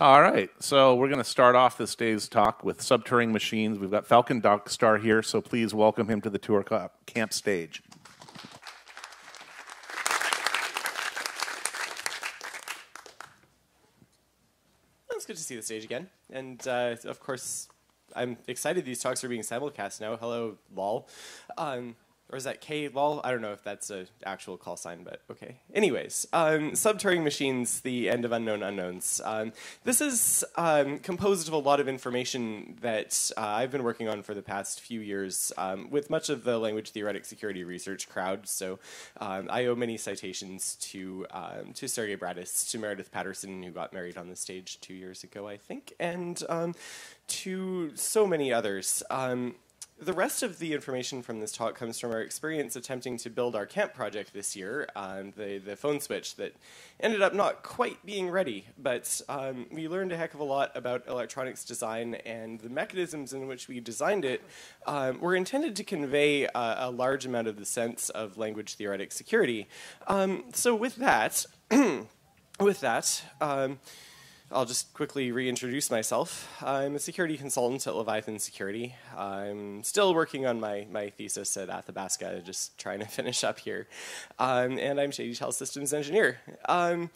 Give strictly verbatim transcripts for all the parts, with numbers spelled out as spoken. All right, so we're going to start off this day's talk with sub Turing machines. We've got Falcon Darkstar here, so please welcome him to the ToorCamp stage. It's good to see the stage again, and uh, of course, I'm excited these talks are being simulcast now. Hello, lol. Um, Or is that K lol? I don't know if that's an actual call sign, but okay. Anyways, um, sub Turing machines, the end of unknown unknowns. Um, this is um, composed of a lot of information that uh, I've been working on for the past few years um, with much of the language theoretic security research crowd. So um, I owe many citations to um, to Sergey Bratus, to Meredith Patterson, who got married on the stage two years ago, I think, and um, to so many others. Um, The rest of the information from this talk comes from our experience attempting to build our camp project this year, um, the, the phone switch that ended up not quite being ready, but um, we learned a heck of a lot about electronics design, and the mechanisms in which we designed it um, were intended to convey uh, a large amount of the sense of language theoretic security. Um, so with that, with that, um, I'll just quickly reintroduce myself. I'm a security consultant at Leviathan Security. I'm still working on my, my thesis at Athabasca, just trying to finish up here. Um, and I'm ShadyTel systems engineer. Um,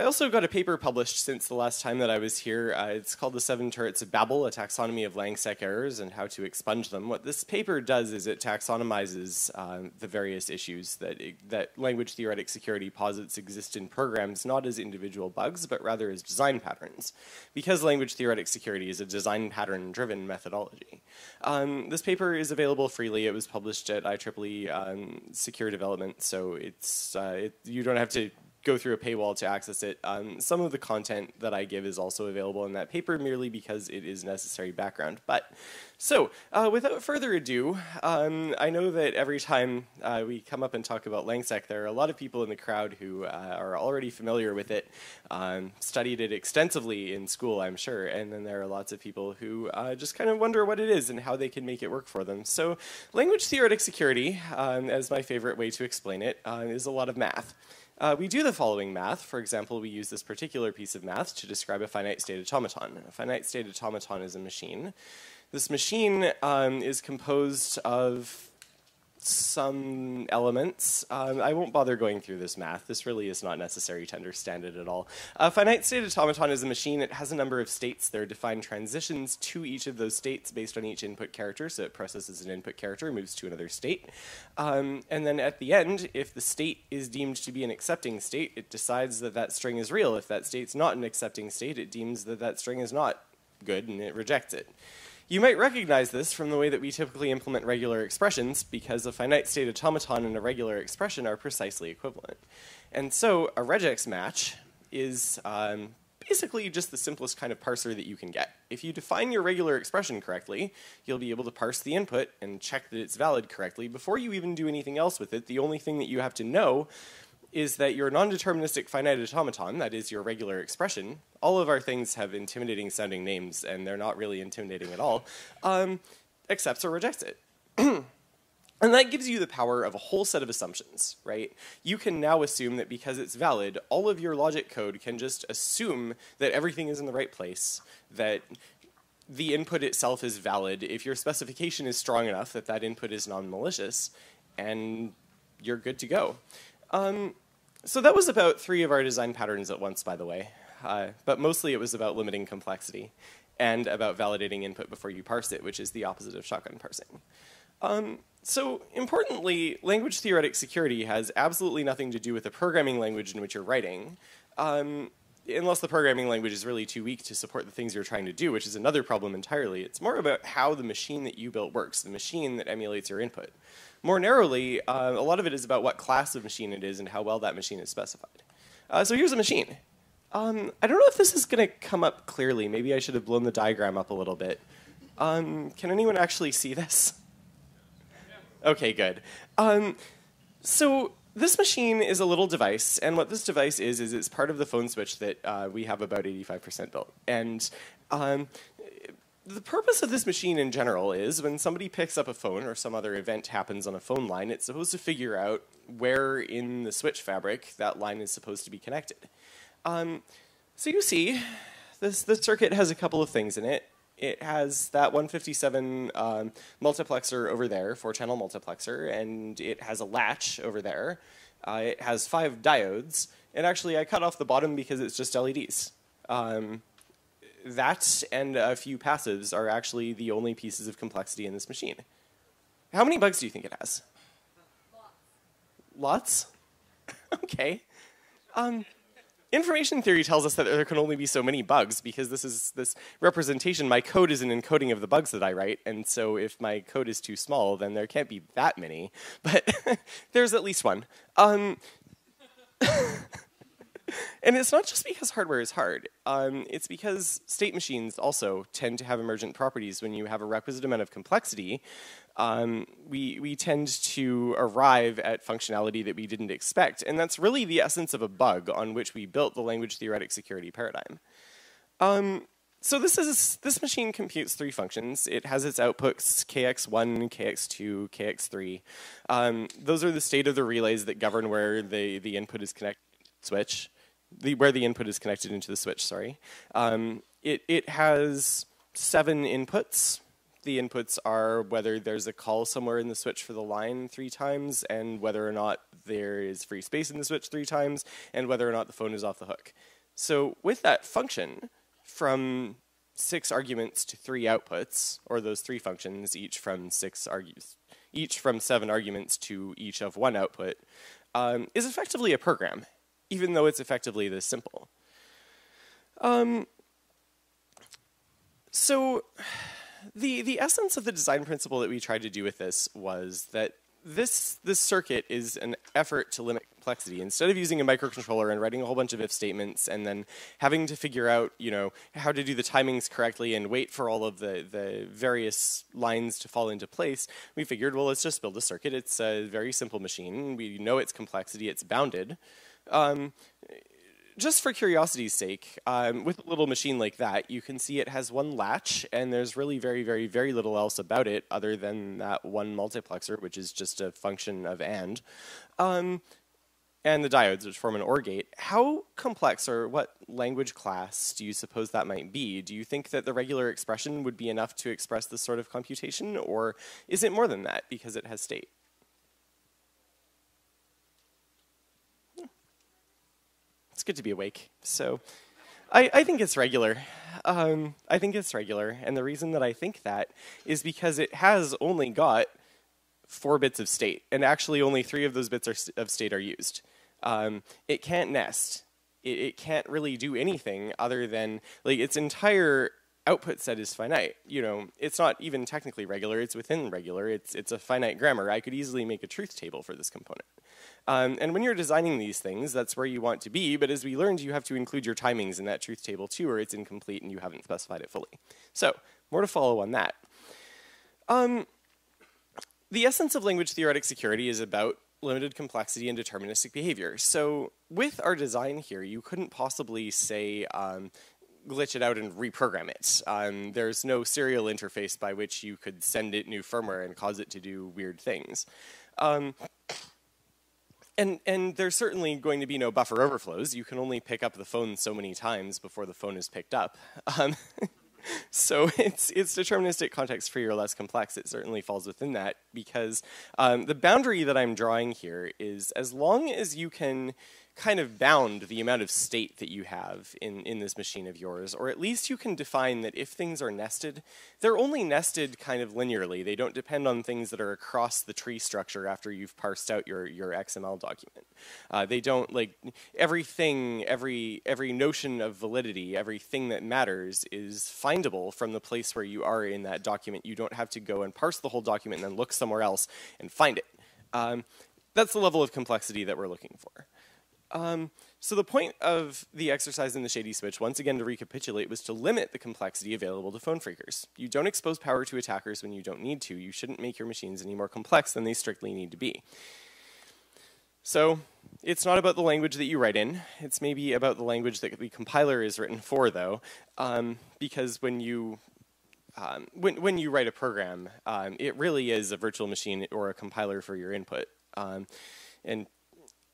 I also got a paper published since the last time that I was here. Uh, it's called The Seven Turrets of Babel, a taxonomy of Langsec errors and how to expunge them. What this paper does is it taxonomizes uh, the various issues that, it, that language theoretic security posits exist in programs, not as individual bugs, but rather as design patterns, because language theoretic security is a design pattern-driven methodology. Um, this paper is available freely. It was published at I triple E um, Secure Development, so it's uh, it, you don't have to go through a paywall to access it. Um, some of the content that I give is also available in that paper merely because it is necessary background. But so uh, without further ado, um, I know that every time uh, we come up and talk about Langsec, there are a lot of people in the crowd who uh, are already familiar with it, um, studied it extensively in school, I'm sure, and then there are lots of people who uh, just kind of wonder what it is and how they can make it work for them. So language theoretic security, um, as my favorite way to explain it, uh, is a lot of math. Uh, we do the following math. For example, we use this particular piece of math to describe a finite state automaton. A finite state automaton is a machine. This machine um, is composed of some elements. Um, I won't bother going through this math. This really is not necessary to understand it at all. A finite state automaton is a machine. It has a number of states. There are defined transitions to each of those states based on each input character. So it processes an input character, moves to another state. Um, and then at the end, if the state is deemed to be an accepting state, it decides that that string is real. If that state's not an accepting state, it deems that that string is not good and it rejects it. You might recognize this from the way that we typically implement regular expressions, because a finite state automaton and a regular expression are precisely equivalent. And so a regex match is um, basically just the simplest kind of parser that you can get. If you define your regular expression correctly, you'll be able to parse the input and check that it's valid correctly before you even do anything else with it. The only thing that you have to know is that your non-deterministic finite automaton, that is your regular expression — all of our things have intimidating sounding names and they're not really intimidating at all — um, accepts or rejects it. And that gives you the power of a whole set of assumptions, right? You can now assume that because it's valid, all of your logic code can just assume that everything is in the right place, that the input itself is valid, if your specification is strong enough that that input is non-malicious, and you're good to go. Um, so that was about three of our design patterns at once, by the way. Uh, but mostly it was about limiting complexity and about validating input before you parse it, which is the opposite of shotgun parsing. Um, so importantly, language theoretic security has absolutely nothing to do with the programming language in which you're writing, um, unless the programming language is really too weak to support the things you're trying to do, which is another problem entirely. It's more about how the machine that you built works, the machine that emulates your input. More narrowly, uh, a lot of it is about what class of machine it is and how well that machine is specified. Uh, so here's a machine. Um, I don't know if this is going to come up clearly. Maybe I should have blown the diagram up a little bit. Um, can anyone actually see this? Okay, good. Um, so this machine is a little device, and what this device is, is it's part of the phone switch that uh, we have about eighty-five percent built. And um, the purpose of this machine in general is when somebody picks up a phone or some other event happens on a phone line, it's supposed to figure out where in the switch fabric that line is supposed to be connected. Um, So you see, this, this circuit has a couple of things in it. It has that one fifty-seven um, multiplexer over there, four-channel multiplexer, and it has a latch over there. Uh, it has five diodes, and actually I cut off the bottom because it's just L E Ds. Um, that and a few passives are actually the only pieces of complexity in this machine. How many bugs do you think it has? Lots. Lots? Okay. Um, Information theory tells us that there can only be so many bugs because this is this representation. My code is an encoding of the bugs that I write, and so if my code is too small, then there can't be that many. But there's at least one. Um, and it's not just because hardware is hard. Um, it's because state machines also tend to have emergent properties. When you have a requisite amount of complexity, Um, we, we tend to arrive at functionality that we didn't expect. And that's really the essence of a bug on which we built the language theoretic security paradigm. Um, so this, is, this machine computes three functions. It has its outputs, K X one, K X two, K X three. Um, those are the state of the relays that govern where the, the input is connected switch, the, where the input is connected into the switch, sorry. Um, it, it has seven inputs. The inputs are whether there's a call somewhere in the switch for the line three times, and whether or not there is free space in the switch three times, and whether or not the phone is off the hook. So with that function, from six arguments to three outputs, or those three functions, each from six arguments, each from seven arguments to each of one output, um, is effectively a program, even though it's effectively this simple. Um, so. The, the essence of the design principle that we tried to do with this was that this, this circuit is an effort to limit complexity. Instead of using a microcontroller and writing a whole bunch of if statements and then having to figure out, you know, how to do the timings correctly and wait for all of the, the various lines to fall into place, we figured, well, let's just build a circuit. It's a very simple machine. We know its complexity. It's bounded. Um, Just for curiosity's sake, um, with a little machine like that, you can see it has one latch, and there's really very, very, very little else about it other than that one multiplexer, which is just a function of AND, um, and the diodes, which form an OR gate. How complex or what language class do you suppose that might be? Do you think that the regular expression would be enough to express this sort of computation, or is it more than that because it has state? It's good to be awake. So I, I think it's regular. Um, I think it's regular. And the reason that I think that is because it has only got four bits of state. And actually only three of those bits are, of state are used. Um, it can't nest. It, it can't really do anything other than, like, its entire output set is finite. You know, it's not even technically regular. It's within regular. It's, it's a finite grammar. I could easily make a truth table for this component. Um, and when you're designing these things, that's where you want to be, but as we learned, you have to include your timings in that truth table too, or it's incomplete and you haven't specified it fully. So, more to follow on that. Um, the essence of language theoretic security is about limited complexity and deterministic behavior. So, with our design here, you couldn't possibly say, um, glitch it out and reprogram it. Um, there's no serial interface by which you could send it new firmware and cause it to do weird things. Um, And, and there's certainly going to be no buffer overflows. You can only pick up the phone so many times before the phone is picked up. Um, so it's, it's deterministic context-free or less complex. It certainly falls within that because um, the boundary that I'm drawing here is as long as you can kind of bound the amount of state that you have in, in this machine of yours, or at least you can define that if things are nested, they're only nested kind of linearly. They don't depend on things that are across the tree structure after you've parsed out your, your X M L document. Uh, they don't, like, everything, every, every notion of validity, everything that matters is findable from the place where you are in that document. You don't have to go and parse the whole document and then look somewhere else and find it. Um, that's the level of complexity that we're looking for. Um, so the point of the exercise in the Shady Switch, once again to recapitulate, was to limit the complexity available to phone freakers. You don't expose power to attackers when you don't need to. You shouldn't make your machines any more complex than they strictly need to be. So it's not about the language that you write in. It's maybe about the language that the compiler is written for, though, um, because when you um, when, when you write a program, um, it really is a virtual machine or a compiler for your input. Um, and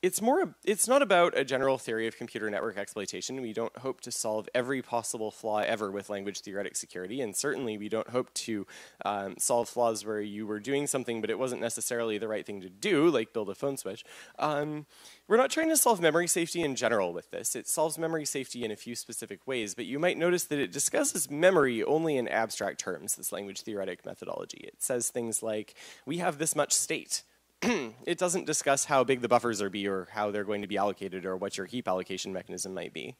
it's more, it's not about a general theory of computer network exploitation. We don't hope to solve every possible flaw ever with language theoretic security, and certainly we don't hope to um, solve flaws where you were doing something but it wasn't necessarily the right thing to do, like build a phone switch. Um, we're not trying to solve memory safety in general with this. It solves memory safety in a few specific ways, but you might notice that it discusses memory only in abstract terms, this language theoretic methodology. It says things like, we have this much state. It doesn't discuss how big the buffers are be or how they're going to be allocated or what your heap allocation mechanism might be.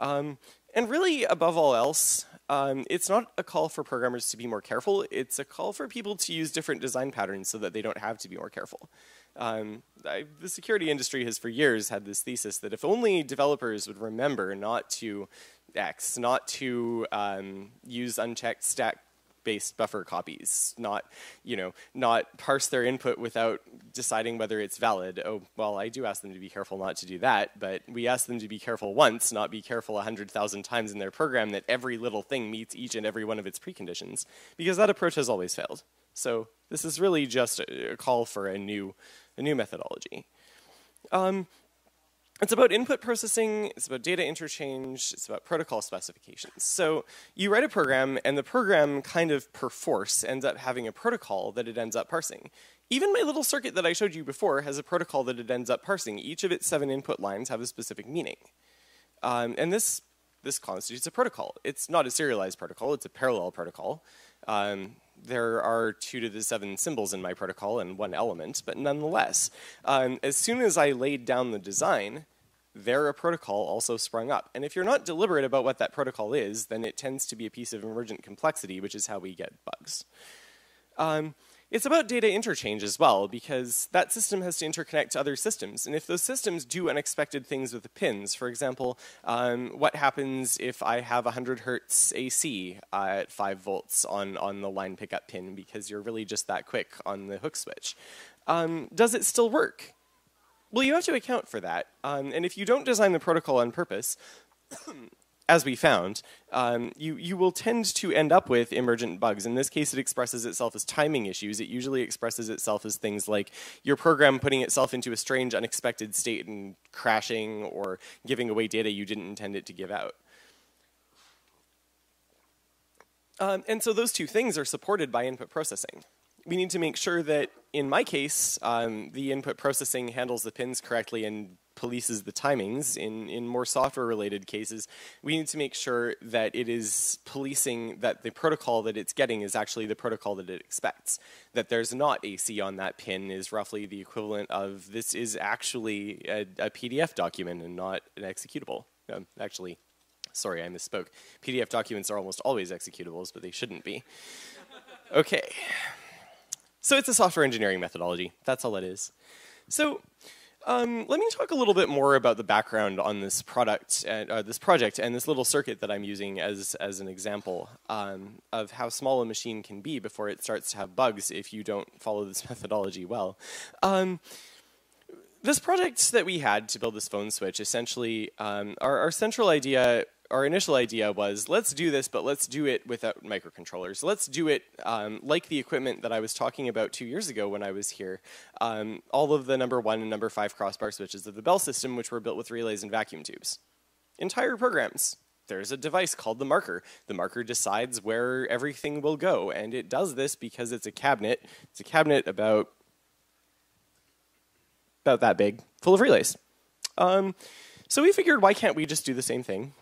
Um, and really, above all else, um, it's not a call for programmers to be more careful. It's a call for people to use different design patterns so that they don't have to be more careful. Um, I, the security industry has for years had this thesis that if only developers would remember not to X, not to um, use unchecked stack based buffer copies, not, you know, not parse their input without deciding whether it's valid. Oh, well, I do ask them to be careful not to do that, but we ask them to be careful once, not be careful one hundred thousand times in their program that every little thing meets each and every one of its preconditions, because that approach has always failed. So this is really just a call for a new, a new methodology. Um, It's about input processing, it's about data interchange, it's about protocol specifications. So you write a program, and the program kind of perforce ends up having a protocol that it ends up parsing. Even my little circuit that I showed you before has a protocol that it ends up parsing. Each of its seven input lines have a specific meaning. Um, and this, this constitutes a protocol. It's not a serialized protocol, it's a parallel protocol. Um, There are two to the seven symbols in my protocol and one element, but nonetheless, um, as soon as I laid down the design, there a protocol also sprung up. And if you're not deliberate about what that protocol is, then it tends to be a piece of emergent complexity, which is how we get bugs. Um, it's about data interchange as well, because that system has to interconnect to other systems. And if those systems do unexpected things with the pins, for example, um, what happens if I have one hundred hertz A C uh, at five volts on, on the line pickup pin, because you're really just that quick on the hook switch? Um, does it still work? Well, you have to account for that. Um, and if you don't design the protocol on purpose, as we found, um, you, you will tend to end up with emergent bugs. In this case, it expresses itself as timing issues. It usually expresses itself as things like your program putting itself into a strange, unexpected state and crashing or giving away data you didn't intend it to give out. Um, and so those two things are supported by input processing. We need to make sure that, in my case, um, the input processing handles the pins correctly and polices the timings. In, in more software-related cases, we need to make sure that it is policing that the protocol that it's getting is actually the protocol that it expects. That there's not A C on that pin is roughly the equivalent of this is actually a, a P D F document and not an executable. Um, actually, sorry, I misspoke. P D F documents are almost always executables, but they shouldn't be. Okay. So it's a software engineering methodology. That's all it is. So um, let me talk a little bit more about the background on this product, and, uh, this project, and this little circuit that I'm using as as an example um, of how small a machine can be before it starts to have bugs if you don't follow this methodology well. Um, this project that we had to build this phone switch, essentially, um, our, our central idea. Our initial idea was, let's do this, but let's do it without microcontrollers. Let's do it um, like the equipment that I was talking about two years ago when I was here. Um, all of the number one and number five crossbar switches of the Bell system, which were built with relays and vacuum tubes. Entire programs. There's a device called the marker. The marker decides where everything will go, and it does this because it's a cabinet. It's a cabinet about, about that big, full of relays. Um, so we figured, why can't we just do the same thing?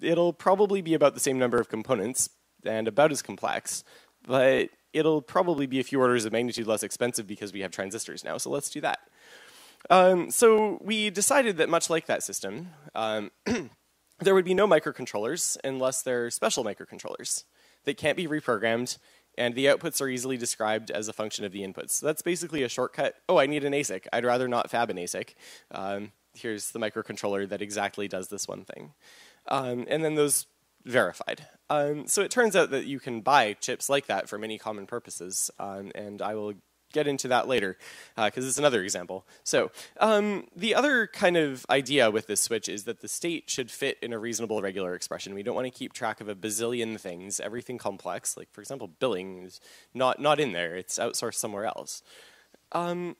It'll probably be about the same number of components and about as complex, but it'll probably be a few orders of magnitude less expensive because we have transistors now, so let's do that. Um, so we decided that much like that system, um, there would be no microcontrollers unless they're special microcontrollers that can't be reprogrammed, and the outputs are easily described as a function of the inputs. So that's basically a shortcut. Oh, I need an A S I C. I'd rather not fab an A S I C. Um, here's the microcontroller that exactly does this one thing. Um, and then those verified. Um, so it turns out that you can buy chips like that for many common purposes, um, and I will get into that later, because uh, it's another example. So um, the other kind of idea with this switch is that the state should fit in a reasonable regular expression. We don't want to keep track of a bazillion things, everything complex, like, for example, billing is not, not in there, it's outsourced somewhere else. Um,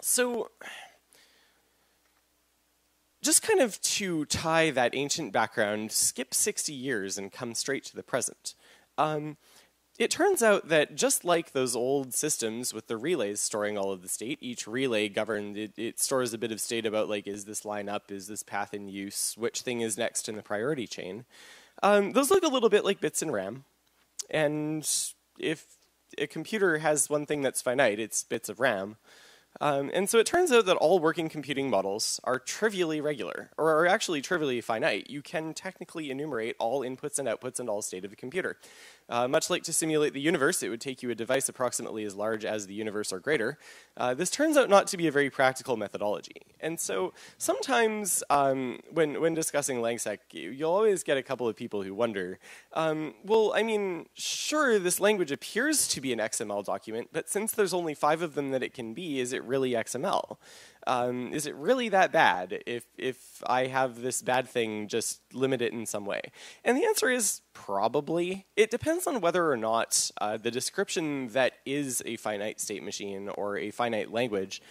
so just kind of to tie that ancient background, skip sixty years and come straight to the present. Um, it turns out that just like those old systems with the relays storing all of the state, each relay governed, it, it stores a bit of state about, like, is this line up, is this path in use, which thing is next in the priority chain. Um, those look a little bit like bits in RAM. And if a computer has one thing that's finite, it's bits of RAM. Um, and so it turns out that all working computing models are trivially regular, or are actually trivially finite. You can technically enumerate all inputs and outputs and all state of the computer. Uh, much like to simulate the universe, it would take you a device approximately as large as the universe or greater. Uh, this turns out not to be a very practical methodology. And so sometimes um, when, when discussing Langsec, you'll always get a couple of people who wonder, um, well, I mean, sure, this language appears to be an X M L document, but since there's only five of them that it can be, is it really X M L? Um, is it really that bad if, if I have this bad thing, just limit it in some way? And the answer is probably. It depends on whether or not uh, the description that is a finite state machine or a finite language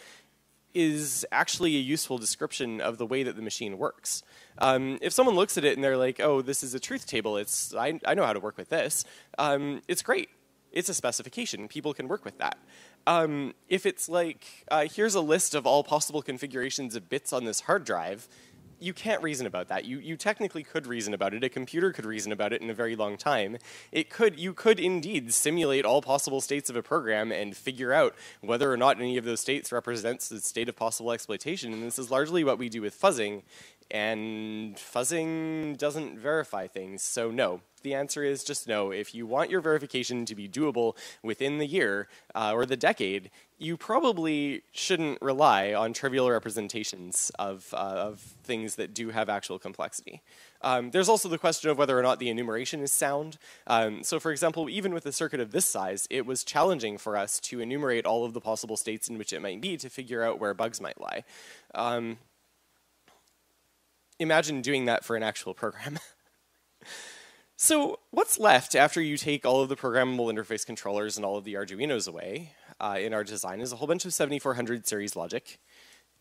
is actually a useful description of the way that the machine works. Um, if someone looks at it and they're like, oh, this is a truth table, it's, I, I know how to work with this, um, it's great. It's a specification. People can work with that. Um, if it's like, uh, here's a list of all possible configurations of bits on this hard drive, you can't reason about that. You, you technically could reason about it. A computer could reason about it in a very long time. It could, you could indeed simulate all possible states of a program and figure out whether or not any of those states represents the state of possible exploitation. And this is largely what we do with fuzzing. And fuzzing doesn't verify things, so no. The answer is just no. If you want your verification to be doable within the year uh, or the decade, you probably shouldn't rely on trivial representations of, uh, of things that do have actual complexity. Um, there's also the question of whether or not the enumeration is sound. Um, so for example, even with a circuit of this size, it was challenging for us to enumerate all of the possible states in which it might be to figure out where bugs might lie. Um, Imagine doing that for an actual program. So what's left after you take all of the programmable interface controllers and all of the Arduinos away uh, in our design is a whole bunch of seventy-four hundred series logic.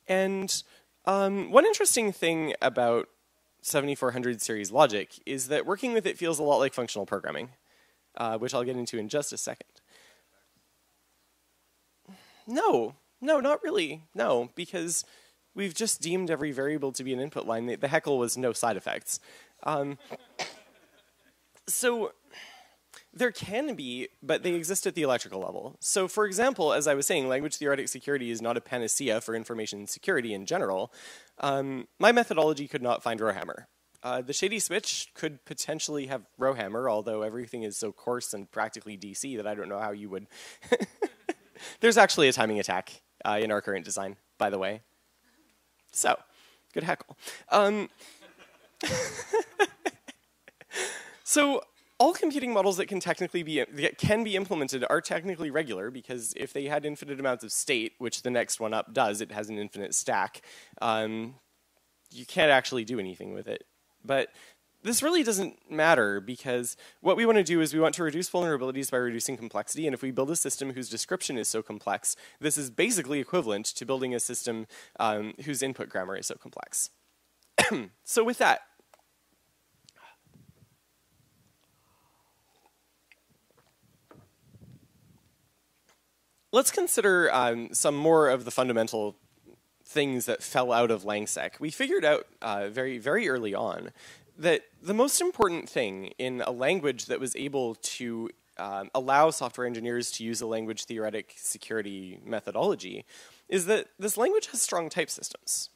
And um, one interesting thing about seventy-four hundred series logic is that working with it feels a lot like functional programming, uh, which I'll get into in just a second. No, no, not really, no, because we've just deemed every variable to be an input line. The, the heckle was no side effects. Um, so there can be, but they exist at the electrical level. So for example, as I was saying, language theoretic security is not a panacea for information security in general. Um, my methodology could not find Rowhammer. Uh, the Shady Switch could potentially have Rowhammer, although everything is so coarse and practically D C that I don't know how you would. There's actually a timing attack uh, in our current design, by the way. So, good heckle. Um, so, all computing models that can technically be that can be implemented are technically regular, because if they had infinite amounts of state, which the next one up does, it has an infinite stack. Um, you can't actually do anything with it, but this really doesn't matter, because what we want to do is we want to reduce vulnerabilities by reducing complexity, and if we build a system whose description is so complex, this is basically equivalent to building a system um, whose input grammar is so complex. So with that, let's consider um, some more of the fundamental things that fell out of Langsec. We figured out uh, very, very early on that the most important thing in a language that was able to um, allow software engineers to use a language theoretic security methodology is that this language has strong type systems.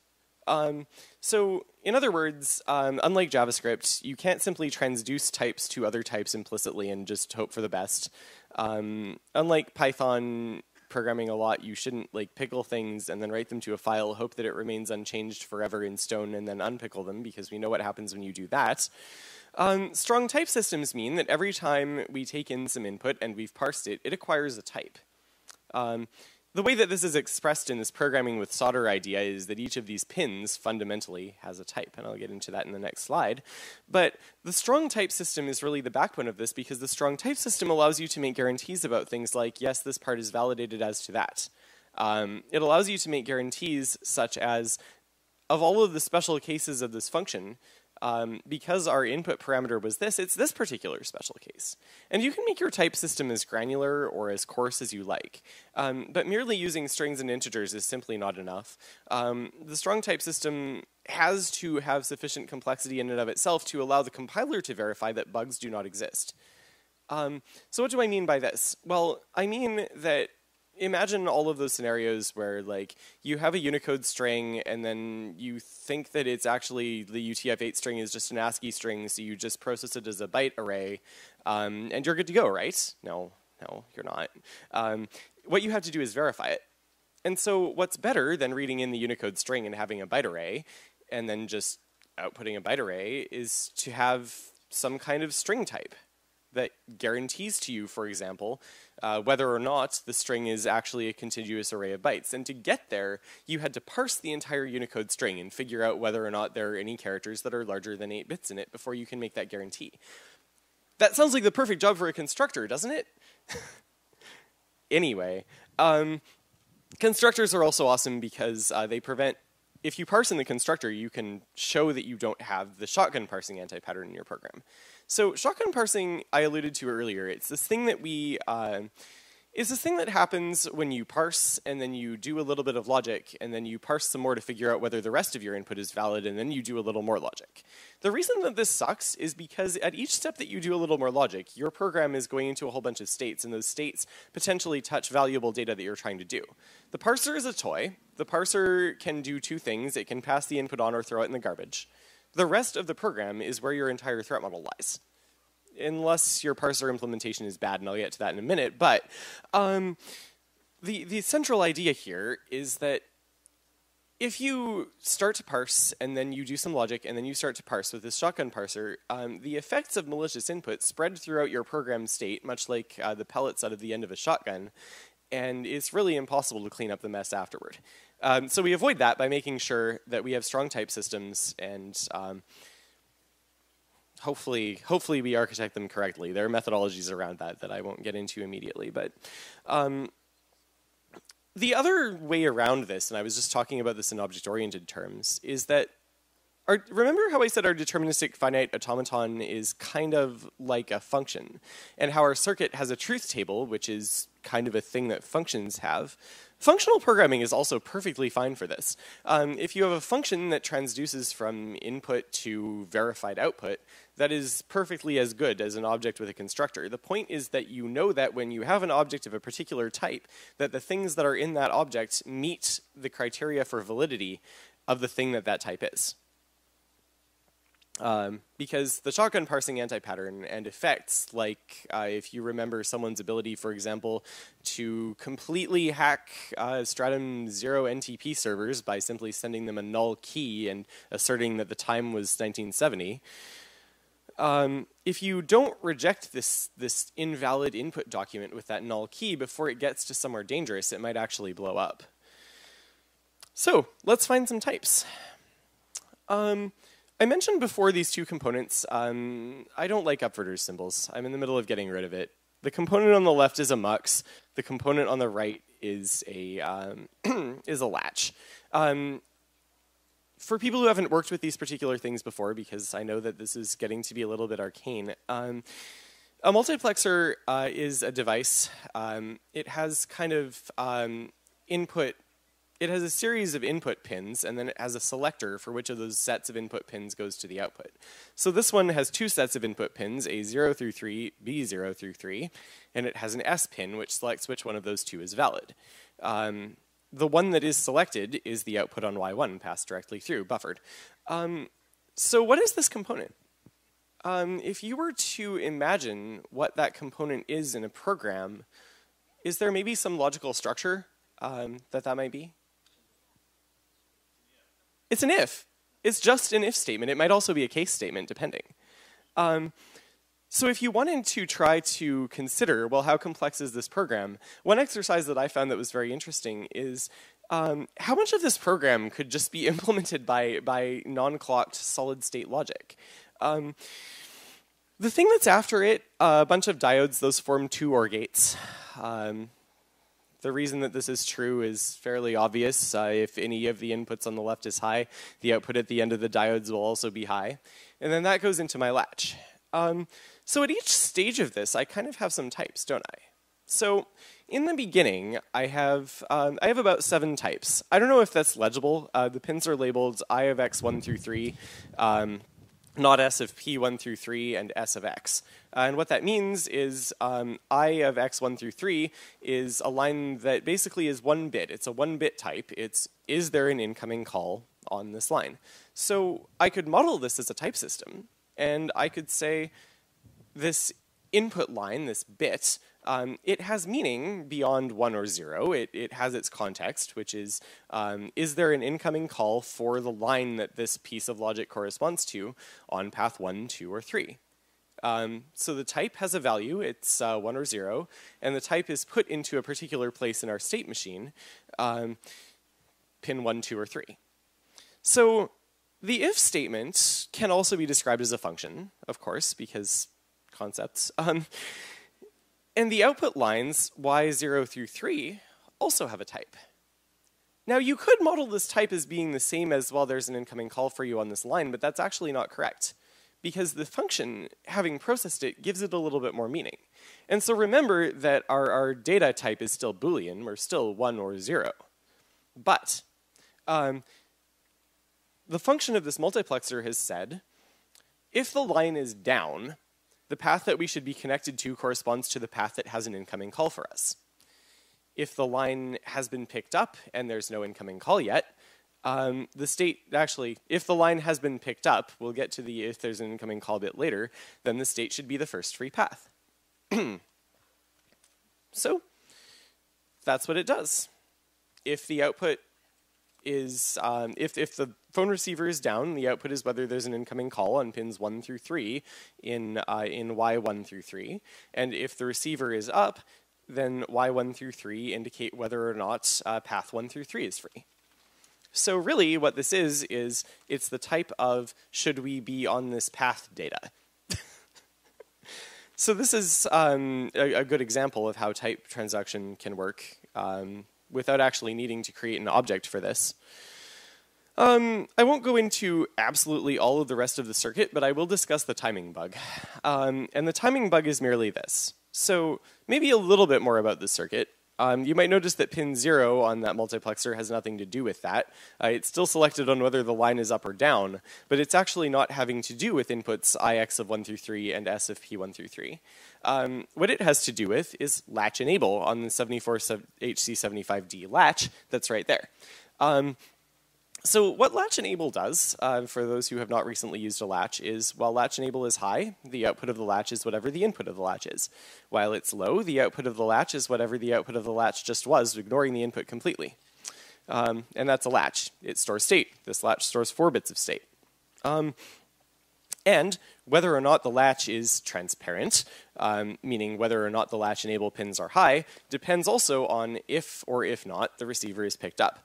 Um, so, in other words, um, unlike JavaScript, you can't simply transduce types to other types implicitly and just hope for the best. Um, unlike Python programming a lot, you shouldn't like pickle things and then write them to a file, hope that it remains unchanged forever in stone, and then unpickle them, because we know what happens when you do that. Um, strong type systems mean that every time we take in some input and we've parsed it, it acquires a type. Um, the way that this is expressed in this programming with solder idea is that each of these pins fundamentally has a type, and I'll get into that in the next slide. But the strong type system is really the backbone of this, because the strong type system allows you to make guarantees about things like, yes, this part is validated as to that. Um, it allows you to make guarantees such as, of all of the special cases of this function, um, because our input parameter was this, it's this particular special case. And you can make your type system as granular or as coarse as you like, um, but merely using strings and integers is simply not enough. Um, the strong type system has to have sufficient complexity in and of itself to allow the compiler to verify that bugs do not exist. Um, so what do I mean by this? Well, I mean that imagine all of those scenarios where, like, you have a Unicode string and then you think that it's actually the U T F eight string is just an ASCII string, so you just process it as a byte array, um, and you're good to go, right? No, no, you're not. Um, what you have to do is verify it. And so what's better than reading in the Unicode string and having a byte array and then just outputting a byte array is to have some kind of string type that guarantees to you, for example, uh, whether or not the string is actually a continuous array of bytes. And to get there, you had to parse the entire Unicode string and figure out whether or not there are any characters that are larger than eight bits in it before you can make that guarantee. That sounds like the perfect job for a constructor, doesn't it? Anyway, um, constructors are also awesome because uh, they prevent... If you parse in the constructor, you can show that you don't have the shotgun parsing anti-pattern in your program. So shotgun parsing, I alluded to earlier, it's this thing that we, uh, it's this thing that happens when you parse and then you do a little bit of logic and then you parse some more to figure out whether the rest of your input is valid and then you do a little more logic. The reason that this sucks is because at each step that you do a little more logic, your program is going into a whole bunch of states, and those states potentially touch valuable data that you're trying to do. The parser is a toy. The parser can do two things. It can pass the input on or throw it in the garbage. The rest of the program is where your entire threat model lies. Unless your parser implementation is bad, and I'll get to that in a minute, but um, the, the central idea here is that if you start to parse, and then you do some logic, and then you start to parse with this shotgun parser, um, the effects of malicious input spread throughout your program state, much like uh, the pellets out of the end of a shotgun, and it's really impossible to clean up the mess afterward. Um, so we avoid that by making sure that we have strong type systems, and um, hopefully, hopefully we architect them correctly. There are methodologies around that that I won't get into immediately. But um, the other way around this, and I was just talking about this in object-oriented terms, is that our, remember how I said our deterministic finite automaton is kind of like a function, and how our circuit has a truth table, which is kind of a thing that functions have? Functional programming is also perfectly fine for this. Um, if you have a function that transduces from input to verified output, that is perfectly as good as an object with a constructor. The point is that you know that when you have an object of a particular type, that the things that are in that object meet the criteria for validity of the thing that that type is. Um, because the shotgun parsing anti-pattern and effects, like uh, if you remember someone's ability, for example, to completely hack uh, Stratum zero N T P servers by simply sending them a null key and asserting that the time was nineteen seventy, um, if you don't reject this, this invalid input document with that null key before it gets to somewhere dangerous, it might actually blow up. So, let's find some types. Um... I mentioned before these two components. Um, I don't like upverters symbols. I'm in the middle of getting rid of it. The component on the left is a mux. The component on the right is a um, is a latch. Um, for people who haven't worked with these particular things before, because I know that this is getting to be a little bit arcane, um, a multiplexer uh, is a device. Um, it has kind of um, input. It has a series of input pins, and then it has a selector for which of those sets of input pins goes to the output. So this one has two sets of input pins, A zero through three, B zero through three, and it has an S pin which selects which one of those two is valid. Um, the one that is selected is the output on Y one, passed directly through, buffered. Um, so what is this component? Um, if you were to imagine what that component is in a program, is there maybe some logical structure um, that that might be? It's an if. It's just an if statement. It might also be a case statement, depending. Um, so if you wanted to try to consider, well, how complex is this program? One exercise that I found that was very interesting is um, how much of this program could just be implemented by, by non-clocked solid-state logic? Um, the thing that's after it, uh, a bunch of diodes, those form two O R gates. Um, The reason that this is true is fairly obvious. Uh, if any of the inputs on the left is high, the output at the end of the diodes will also be high. And then that goes into my latch. Um, so at each stage of this, I kind of have some types, don't I? So in the beginning, I have um, I have about seven types. I don't know if that's legible. Uh, the pins are labeled I of X one through three, um, not S of P one through three, and S of X. Uh, and what that means is um, I of X one through three is a line that basically is one bit. It's a one bit type. It's is there an incoming call on this line? So I could model this as a type system, and I could say this input line, this bit. Um, it has meaning beyond one or zero. It, it has its context, which is, um, is there an incoming call for the line that this piece of logic corresponds to on path one, two, or three? Um, so the type has a value, it's uh, one or zero, and the type is put into a particular place in our state machine, um, pin one, two, or three. So the if statement can also be described as a function, of course, because concepts. Um, And the output lines, Y zero through three, also have a type. Now you could model this type as being the same as, well, there's an incoming call for you on this line, but that's actually not correct. Because the function, having processed it, gives it a little bit more meaning. And so remember that our, our data type is still Boolean, we're still one or zero. But um, the function of this multiplexer has said, if the line is down, the path that we should be connected to corresponds to the path that has an incoming call for us. If the line has been picked up and there's no incoming call yet, um, the state, actually, if the line has been picked up, we'll get to the if there's an incoming call bit later, then the state should be the first free path. So, that's what it does. If the output is, um, if, if the phone receiver is down, the output is whether there's an incoming call on pins one through three in, uh, in Y one through three. And if the receiver is up, then Y one through three indicate whether or not uh, path one through three is free. So really what this is, is it's the type of should we be on this path data. So this is um, a, a good example of how type transaction can work um, without actually needing to create an object for this. Um, I won't go into absolutely all of the rest of the circuit, but I will discuss the timing bug. Um, and the timing bug is merely this. So maybe a little bit more about the circuit. Um, you might notice that pin zero on that multiplexer has nothing to do with that. Uh, it's still selected on whether the line is up or down, but it's actually not having to do with inputs I X of one through three and S of P one through three. Um, what it has to do with is latch enable on the seventy-four H C seventy-five D latch that's right there. Um, So what latch enable does, uh, for those who have not recently used a latch, is while latch enable is high, the output of the latch is whatever the input of the latch is. While it's low, the output of the latch is whatever the output of the latch just was, ignoring the input completely. Um, and that's a latch. It stores state. This latch stores four bits of state. Um, and whether or not the latch is transparent, um, meaning whether or not the latch enable pins are high, depends also on if or if not the receiver is picked up.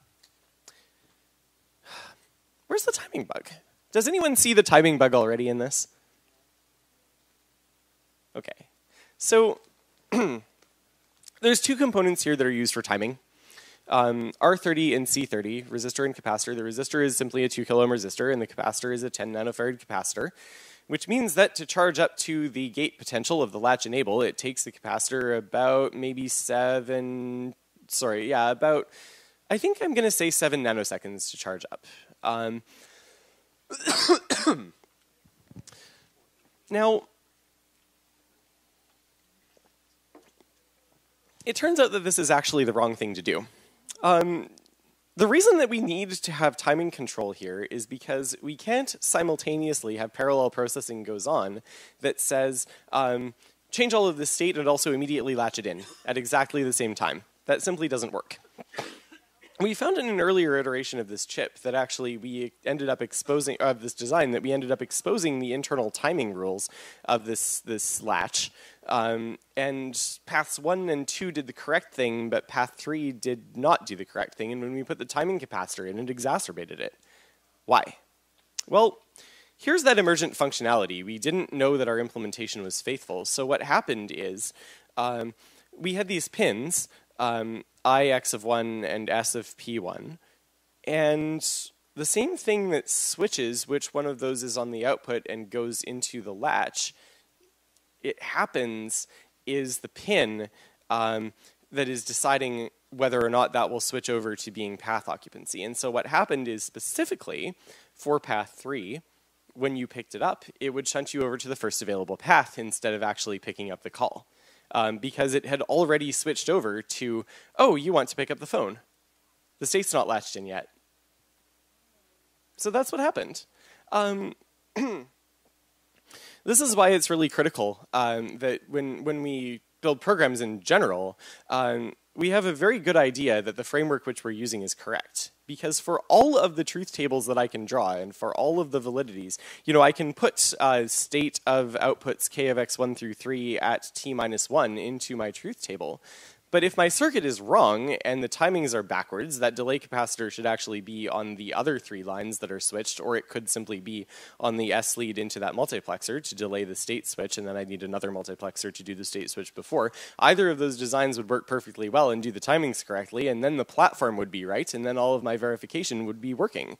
Where's the timing bug? Does anyone see the timing bug already in this? Okay. So there's two components here that are used for timing. Um, R thirty and C thirty, resistor and capacitor. The resistor is simply a two kilo ohm resistor and the capacitor is a ten nanofarad capacitor, which means that to charge up to the gate potential of the latch enable, it takes the capacitor about maybe seven, sorry, yeah, about, I think I'm gonna say seven nanoseconds to charge up. Um, now, it turns out that this is actually the wrong thing to do. Um, the reason that we need to have timing control here is because we can't simultaneously have parallel processing goes on that says, um, change all of the state and also immediately latch it in at exactly the same time. That simply doesn't work. We found in an earlier iteration of this chip that actually we ended up exposing, of this design, that we ended up exposing the internal timing rules of this, this latch. Um, and paths one and two did the correct thing, but path three did not do the correct thing. And when we put the timing capacitor in, it exacerbated it. Why? Well, here's that emergent functionality. We didn't know that our implementation was faithful. So what happened is um, we had these pins. Um, I X of one and S of P one. And the same thing that switches which one of those is on the output and goes into the latch, it happens is the pin um, that is deciding whether or not that will switch over to being path occupancy. And so what happened is specifically for path three, when you picked it up, it would shunt you over to the first available path instead of actually picking up the call. Um, because it had already switched over to, oh, you want to pick up the phone. The state's not latched in yet. So that's what happened. Um, this is why it's really critical um, that when, when we build programs in general, um, we have a very good idea that the framework which we're using is correct. Because for all of the truth tables that I can draw, and for all of the validities, you know, I can put uh, state of outputs k of x one through three at t minus one into my truth table. But if my circuit is wrong and the timings are backwards, that delay capacitor should actually be on the other three lines that are switched, or it could simply be on the S lead into that multiplexer to delay the state switch, and then I need another multiplexer to do the state switch before. Either of those designs would work perfectly well and do the timings correctly, and then the platform would be right, and then all of my verification would be working.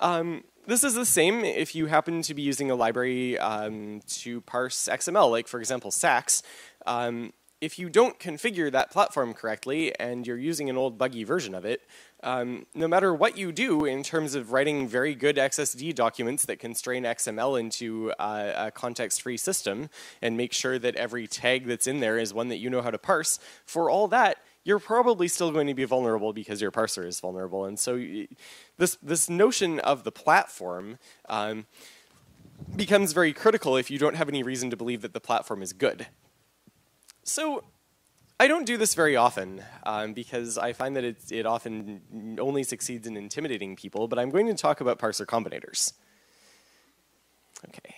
Um, This is the same if you happen to be using a library um, to parse X M L, like, for example, SAX. Um, If you don't configure that platform correctly and you're using an old buggy version of it, um, no matter what you do in terms of writing very good X S D documents that constrain X M L into uh, a context-free system and make sure that every tag that's in there is one that you know how to parse, for all that, you're probably still going to be vulnerable because your parser is vulnerable. And so you, this, this notion of the platform um, becomes very critical if you don't have any reason to believe that the platform is good. So, I don't do this very often um, because I find that it, it often only succeeds in intimidating people, but I'm going to talk about parser combinators. Okay.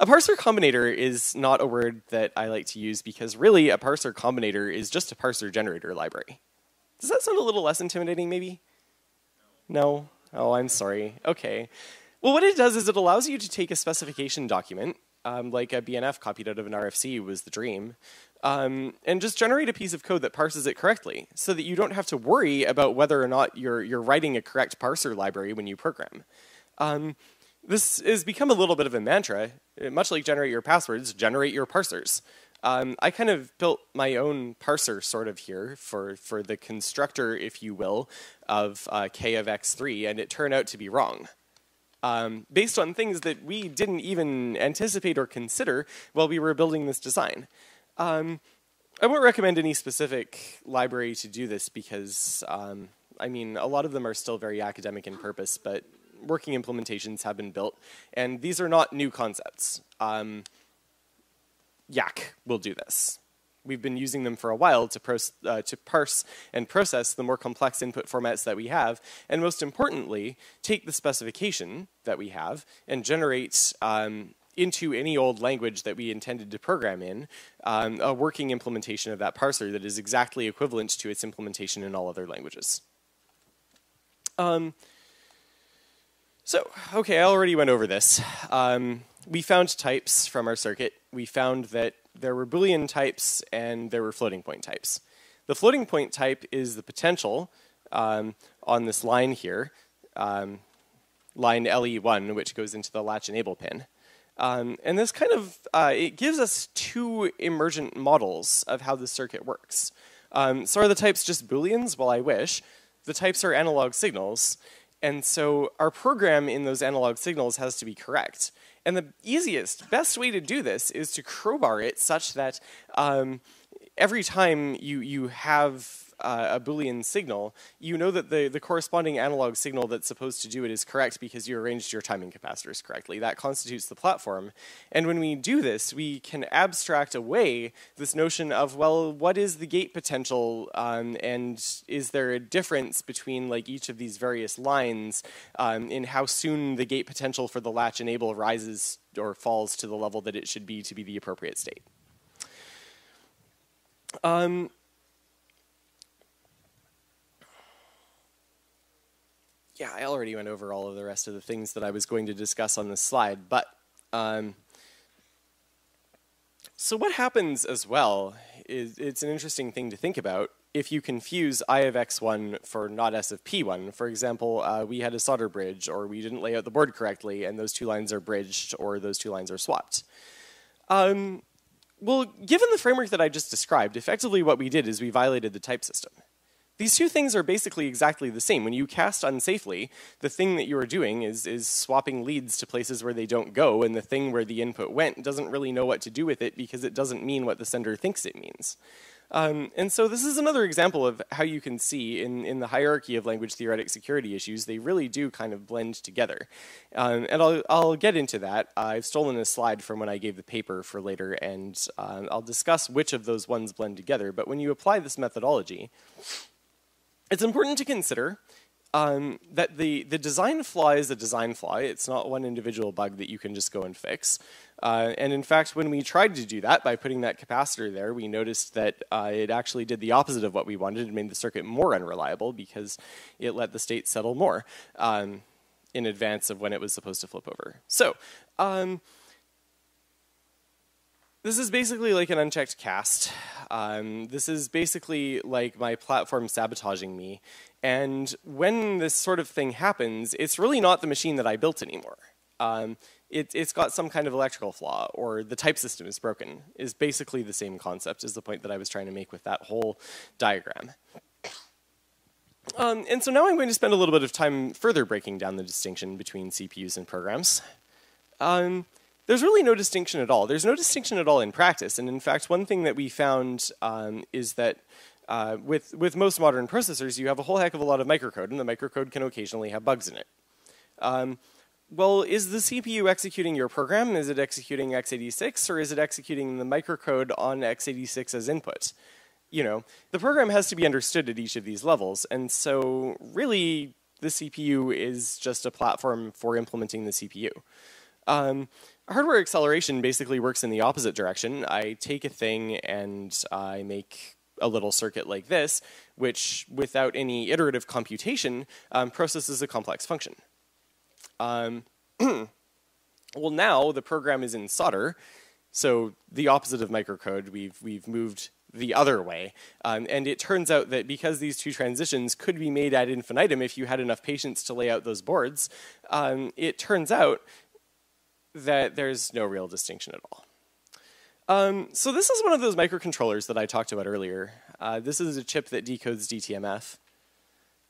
A parser combinator is not a word that I like to use because really a parser combinator is just a parser generator library. Does that sound a little less intimidating maybe? No? Oh, I'm sorry. Okay. Well, what it does is it allows you to take a specification document, Um, like a B N F copied out of an R F C was the dream, um, and just generate a piece of code that parses it correctly so that you don't have to worry about whether or not you're, you're writing a correct parser library when you program. Um, this has become a little bit of a mantra. Much like generate your passwords, generate your parsers. Um, I kind of built my own parser sort of here for, for the constructor, if you will, of uh, K of X three, and it turned out to be wrong. Um, based on things that we didn't even anticipate or consider while we were building this design. Um, I won't recommend any specific library to do this because, um, I mean, a lot of them are still very academic in purpose, but working implementations have been built, and these are not new concepts. Um, Y A C will do this. We've been using them for a while to, pros uh, to parse and process the more complex input formats that we have, and most importantly, take the specification that we have and generate um, into any old language that we intended to program in um, a working implementation of that parser that is exactly equivalent to its implementation in all other languages. Um, so, okay, I already went over this. Um, we found types from our circuit. We found that there were Boolean types and there were floating point types. The floating point type is the potential um, on this line here, um, line L E one, which goes into the latch enable pin. Um, and this kind of, uh, it gives us two emergent models of how the circuit works. Um, so are the types just Booleans? Well, I wish. The types are analog signals. And so our program in those analog signals has to be correct. And the easiest, best way to do this is to crowbar it such that um, every time you, you have uh, a Boolean signal, you know that the, the corresponding analog signal that's supposed to do it is correct because you arranged your timing capacitors correctly. That constitutes the platform. And when we do this, we can abstract away this notion of, well, what is the gate potential, um, and is there a difference between like each of these various lines um, in how soon the gate potential for the latch enable rises or falls to the level that it should be to be the appropriate state. Um, Yeah, I already went over all of the rest of the things that I was going to discuss on this slide, but um, so what happens as well is it's an interesting thing to think about if you confuse I of X one for not S of P one, for example, uh, we had a solder bridge, or we didn't lay out the board correctly, and those two lines are bridged, or those two lines are swapped. Um, well, given the framework that I just described, effectively what we did is we violated the type system. These two things are basically exactly the same. When you cast unsafely, the thing that you are doing is, is swapping leads to places where they don't go, and the thing where the input went doesn't really know what to do with it because it doesn't mean what the sender thinks it means. Um, and so this is another example of how you can see in, in the hierarchy of language theoretic security issues, they really do kind of blend together. Um, and I'll, I'll get into that. Uh, I've stolen a slide from when I gave the paper for later, and uh, I'll discuss which of those ones blend together. But when you apply this methodology, it's important to consider um, that the, the design flaw is a design flaw. It's not one individual bug that you can just go and fix. Uh, and in fact, when we tried to do that by putting that capacitor there, we noticed that uh, it actually did the opposite of what we wanted. It made the circuit more unreliable because it let the state settle more um, in advance of when it was supposed to flip over. So, um, this is basically like an unchecked cast. Um, this is basically like my platform sabotaging me. And when this sort of thing happens, it's really not the machine that I built anymore. Um, It, it's got some kind of electrical flaw, or the type system is broken, is basically the same concept as the point that I was trying to make with that whole diagram. Um, and so now I'm going to spend a little bit of time further breaking down the distinction between C P Us and programs. Um, there's really no distinction at all. There's no distinction at all in practice, and in fact, one thing that we found um, is that uh, with, with most modern processors, you have a whole heck of a lot of microcode, and the microcode can occasionally have bugs in it. Um, Well, is the C P U executing your program? Is it executing x eighty-six, or is it executing the microcode on x eighty-six as input? You know, the program has to be understood at each of these levels, and so really the C P U is just a platform for implementing the C P U. Um, hardware acceleration basically works in the opposite direction. I take a thing and I make a little circuit like this, which without any iterative computation um, processes a complex function. Um, well, now the program is in solder, so the opposite of microcode, we've, we've moved the other way. Um, and it turns out that because these two transitions could be made ad infinitum if you had enough patience to lay out those boards, um, it turns out that there's no real distinction at all. Um, so this is one of those microcontrollers that I talked about earlier. Uh, this is a chip that decodes D T M F.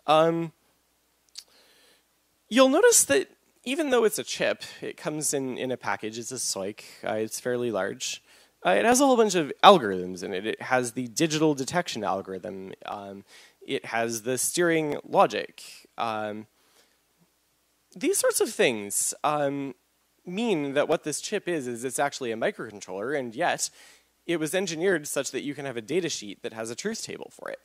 Um, you'll notice that even though it's a chip, it comes in, in a package. It's a S O I C. Uh, it's fairly large. Uh, it has a whole bunch of algorithms in it. It has the digital detection algorithm. Um, it has the steering logic. Um, these sorts of things um, mean that what this chip is, is it's actually a microcontroller, and yet it was engineered such that you can have a data sheet that has a truth table for it.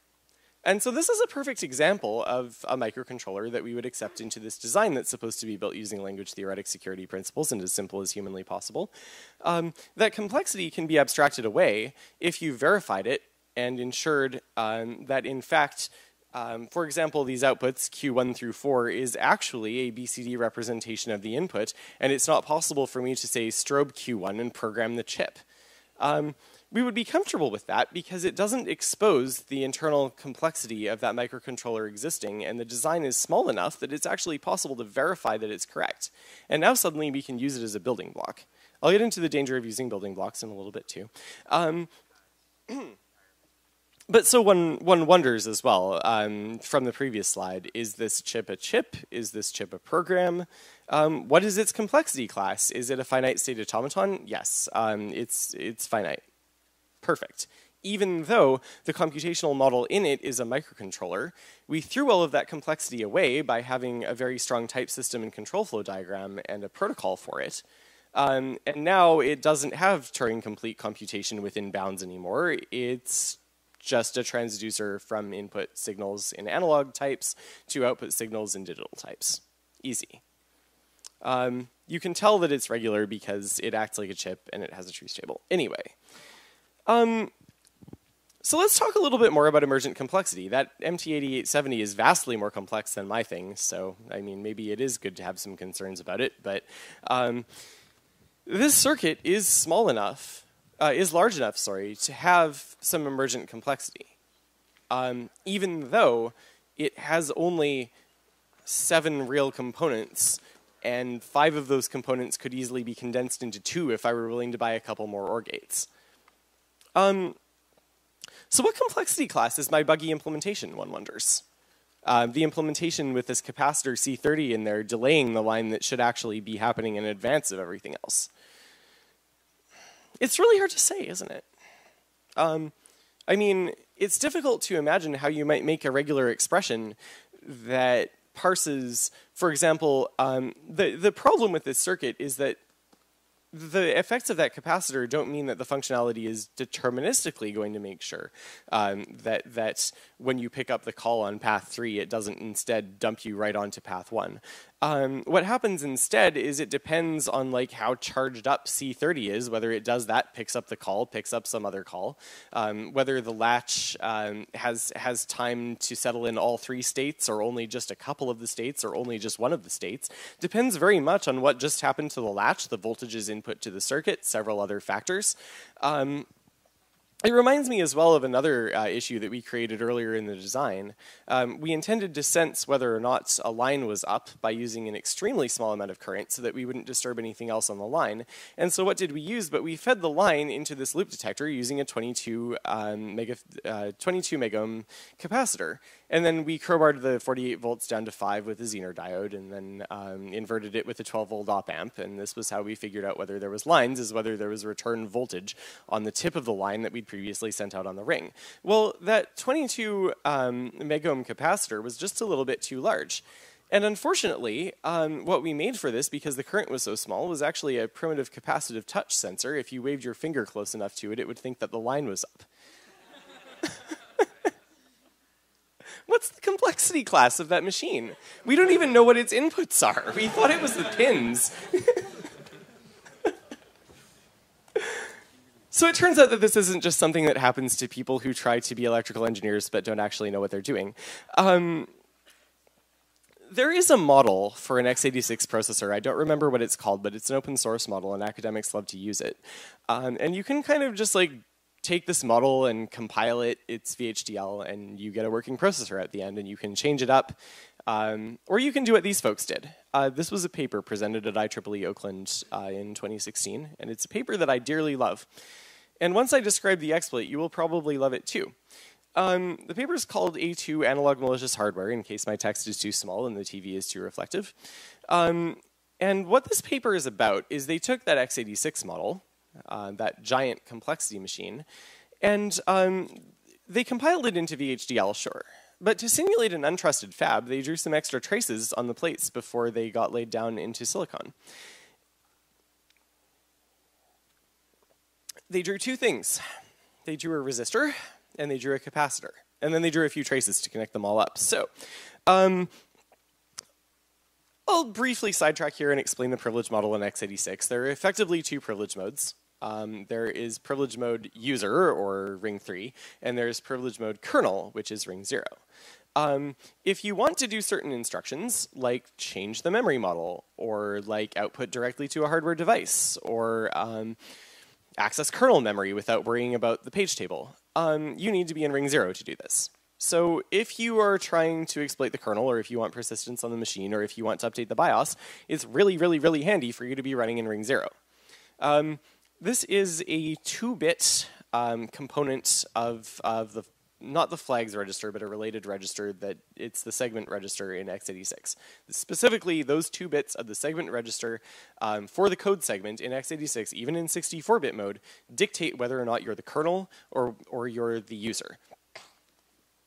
And so this is a perfect example of a microcontroller that we would accept into this design that's supposed to be built using language theoretic security principles and as simple as humanly possible. Um, that complexity can be abstracted away if you verified it and ensured um, that in fact, um, for example, these outputs Q one through four is actually a B C D representation of the input, and it's not possible for me to say strobe Q one and program the chip. Um, We would be comfortable with that because it doesn't expose the internal complexity of that microcontroller existing, and the design is small enough that it's actually possible to verify that it's correct. And now suddenly we can use it as a building block. I'll get into the danger of using building blocks in a little bit too. Um, but so one, one wonders as well um, from the previous slide, is this chip a chip? Is this chip a program? Um, what is its complexity class? Is it a finite state automaton? Yes, um, it's, it's finite. Perfect. Even though the computational model in it is a microcontroller, we threw all of that complexity away by having a very strong type system and control flow diagram and a protocol for it. Um, and now it doesn't have Turing complete computation within bounds anymore. It's just a transducer from input signals in analog types to output signals in digital types. Easy. Um, you can tell that it's regular because it acts like a chip and it has a truth table. Anyway. Um, so let's talk a little bit more about emergent complexity. That M T eighty-eight seventy is vastly more complex than my thing, so I mean, maybe it is good to have some concerns about it, but um, this circuit is small enough, uh, is large enough, sorry, to have some emergent complexity. um, even though it has only seven real components, and five of those components could easily be condensed into two if I were willing to buy a couple more O R gates. Um, so what complexity class is my buggy implementation, one wonders? Uh, the implementation with this capacitor C thirty in there delaying the line that should actually be happening in advance of everything else. It's really hard to say, isn't it? Um, I mean, it's difficult to imagine how you might make a regular expression that parses, for example, um, the, the problem with this circuit is that the effects of that capacitor don't mean that the functionality is deterministically going to make sure um, that, that when you pick up the call on path three, it doesn't instead dump you right onto path one. Um, what happens instead is it depends on like how charged up C thirty is, whether it does that, picks up the call, picks up some other call, um, whether the latch um, has, has time to settle in all three states or only just a couple of the states or only just one of the states. Depends very much on what just happened to the latch, the voltages in input to the circuit, several other factors. Um, it reminds me as well of another uh, issue that we created earlier in the design. Um, we intended to sense whether or not a line was up by using an extremely small amount of current so that we wouldn't disturb anything else on the line. And so what did we use? But we fed the line into this loop detector using a twenty-two mega ohm capacitor. And then we crowbarred the forty-eight volts down to five with a Zener diode, and then um, inverted it with a twelve volt op amp. And this was how we figured out whether there was lines, is whether there was return voltage on the tip of the line that we'd previously sent out on the ring. Well, that twenty-two um, megohm capacitor was just a little bit too large. And unfortunately, um, what we made for this, because the current was so small, was actually a primitive capacitive touch sensor. If you waved your finger close enough to it, it would think that the line was up. What's the complexity class of that machine? We don't even know what its inputs are. We thought it was the pins. So it turns out that this isn't just something that happens to people who try to be electrical engineers but don't actually know what they're doing. Um, there is a model for an x eighty-six processor. I don't remember what it's called, but it's an open source model, and academics love to use it. Um, and you can kind of just like take this model and compile it, it's V H D L, and you get a working processor at the end, and you can change it up. Um, or you can do what these folks did. Uh, this was a paper presented at I triple E Oakland uh, in twenty sixteen, and it's a paper that I dearly love. And once I describe the exploit, you will probably love it too. Um, the paper is called A two Analog Malicious Hardware, in case my text is too small and the T V is too reflective. Um, and what this paper is about is they took that x eighty-six model, Uh, that giant complexity machine, and um, they compiled it into V H D L, sure. But to simulate an untrusted fab, they drew some extra traces on the plates before they got laid down into silicon. They drew two things. They drew a resistor, and they drew a capacitor. And then they drew a few traces to connect them all up. So, um, I'll briefly sidetrack here and explain the privilege model in x eighty-six. There are effectively two privilege modes. Um, there is privilege mode user, or ring three, and there is privilege mode kernel, which is ring zero. Um, if you want to do certain instructions, like change the memory model, or like output directly to a hardware device, or um, access kernel memory without worrying about the page table, um, you need to be in ring zero to do this. So if you are trying to exploit the kernel, or if you want persistence on the machine, or if you want to update the BIOS, it's really, really, really handy for you to be running in ring zero. Um, This is a two bit um, component of, of the, not the flags register, but a related register that it's the segment register in x eighty-six. Specifically, those two bits of the segment register um, for the code segment in x eighty-six, even in sixty-four bit mode, dictate whether or not you're the kernel or, or you're the user.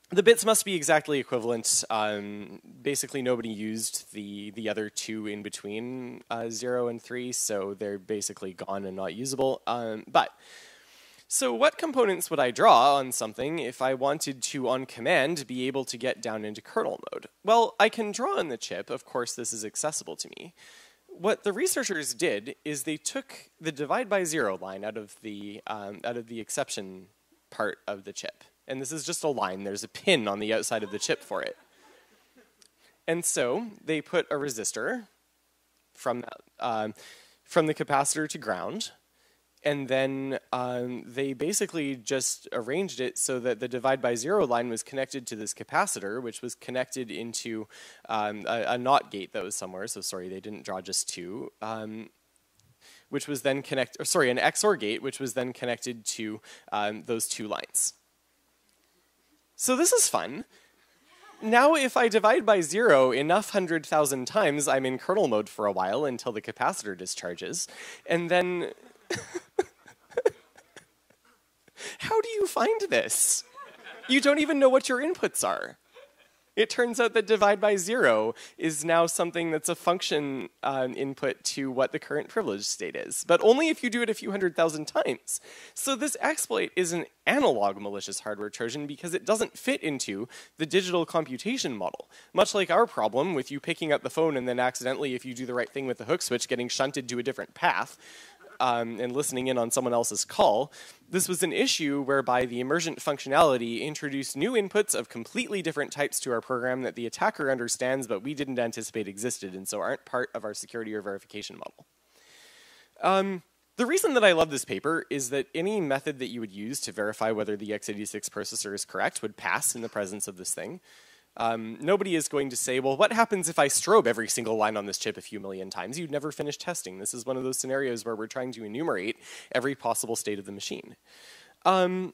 The bits must be exactly equivalent. Um, basically, nobody used the, the other two in between uh, zero and three, so they're basically gone and not usable. Um, but, so what components would I draw on something if I wanted to, on command, be able to get down into kernel mode? Well, I can draw on the chip. Of course, this is accessible to me. What the researchers did is they took the divide by zero line out of the, um, out of the exception part of the chip. And this is just a line. There's a pin on the outside of the chip for it. And so they put a resistor from, um, from the capacitor to ground, And then um, they basically just arranged it so that the divide by zero line was connected to this capacitor, which was connected into um, a, a NOT gate that was somewhere. So sorry, they didn't draw just two. Um, which was then connect, or sorry, an X O R gate, which was then connected to um, those two lines. So this is fun. Now if I divide by zero enough hundred thousand times, I'm in kernel mode for a while until the capacitor discharges. And then, how do you find this? You don't even know what your inputs are. It turns out that divide by zero is now something that's a function um, input to what the current privilege state is, but only if you do it a few hundred thousand times. So this exploit is an analog malicious hardware Trojan because it doesn't fit into the digital computation model. Much like our problem with you picking up the phone and then accidentally, if you do the right thing with the hook switch, getting shunted to a different path, Um, and listening in on someone else's call, this was an issue whereby the emergent functionality introduced new inputs of completely different types to our program that the attacker understands but we didn't anticipate existed and so aren't part of our security or verification model. Um, the reason that I love this paper is that any method that you would use to verify whether the x eighty-six processor is correct would pass in the presence of this thing. Um, nobody is going to say, well, what happens if I strobe every single line on this chip a few million times? You'd never finish testing. This is one of those scenarios where we're trying to enumerate every possible state of the machine. Um,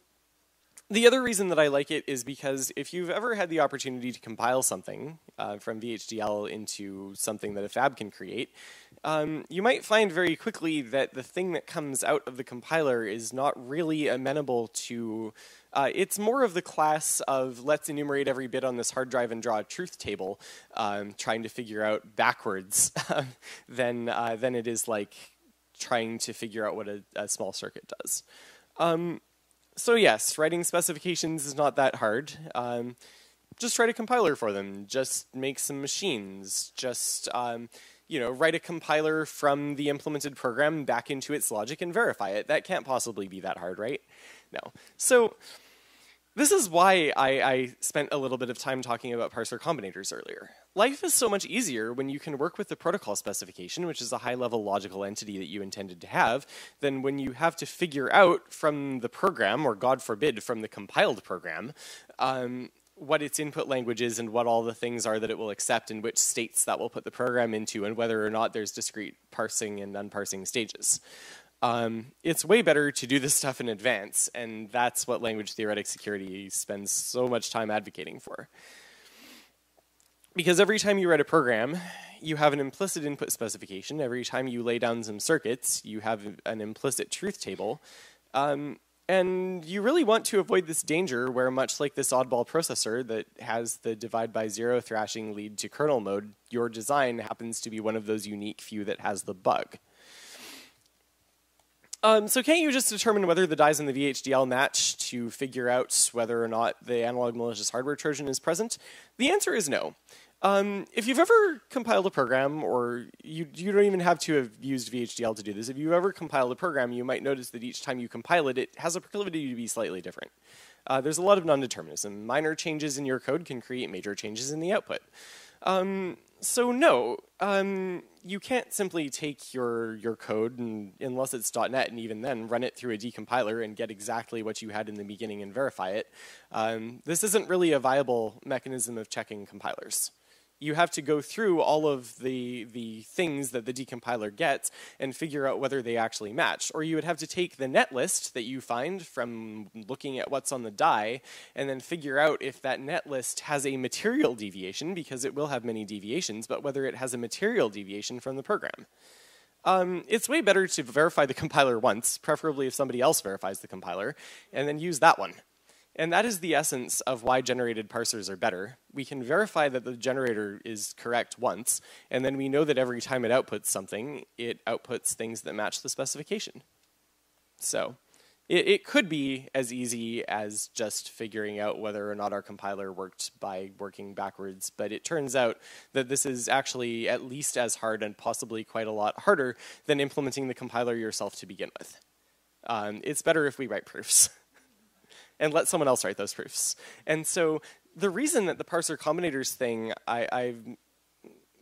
the other reason that I like it is because if you've ever had the opportunity to compile something uh, from V H D L into something that a fab can create, um, you might find very quickly that the thing that comes out of the compiler is not really amenable to... Uh, it's more of the class of let's enumerate every bit on this hard drive and draw a truth table, um, trying to figure out backwards than, uh, than it is like trying to figure out what a, a small circuit does. Um, so yes, writing specifications is not that hard. Um, just write a compiler for them. Just make some machines. Just... Um, you know, write a compiler from the implemented program back into its logic and verify it. That can't possibly be that hard, right? No. So this is why I, I spent a little bit of time talking about parser combinators earlier. Life is so much easier when you can work with the protocol specification, which is a high-level logical entity that you intended to have, than when you have to figure out from the program, or God forbid, from the compiled program, um, what its input language is and what all the things are that it will accept and which states that will put the program into and whether or not there's discrete parsing and unparsing stages. Um, it's way better to do this stuff in advance, and that's what language theoretic security spends so much time advocating for. Because every time you write a program, you have an implicit input specification. Every time you lay down some circuits, you have an implicit truth table. Um, And you really want to avoid this danger where, much like this oddball processor that has the divide by zero thrashing lead to kernel mode, your design happens to be one of those unique few that has the bug. Um, so can't you just determine whether the dies in the V H D L match to figure out whether or not the analog malicious hardware Trojan is present? The answer is no. Um, if you've ever compiled a program, or you, you don't even have to have used V H D L to do this, if you've ever compiled a program, you might notice that each time you compile it, it has a proclivity to be slightly different. Uh, there's a lot of non-determinism. Minor changes in your code can create major changes in the output. Um, so no, um, you can't simply take your, your code, and, unless it's dot net, and even then run it through a decompiler and get exactly what you had in the beginning and verify it. Um, this isn't really a viable mechanism of checking compilers. You have to go through all of the, the things that the decompiler gets and figure out whether they actually match. Or you would have to take the net list that you find from looking at what's on the die and then figure out if that net list has a material deviation, because it will have many deviations, but whether it has a material deviation from the program. Um, it's way better to verify the compiler once, preferably if somebody else verifies the compiler, and then use that one. And that is the essence of why generated parsers are better. We can verify that the generator is correct once, and then we know that every time it outputs something, it outputs things that match the specification. So it, it could be as easy as just figuring out whether or not our compiler worked by working backwards, but it turns out that this is actually at least as hard and possibly quite a lot harder than implementing the compiler yourself to begin with. Um, it's better if we write proofs. And let someone else write those proofs. And so the reason that the parser combinators thing I, I've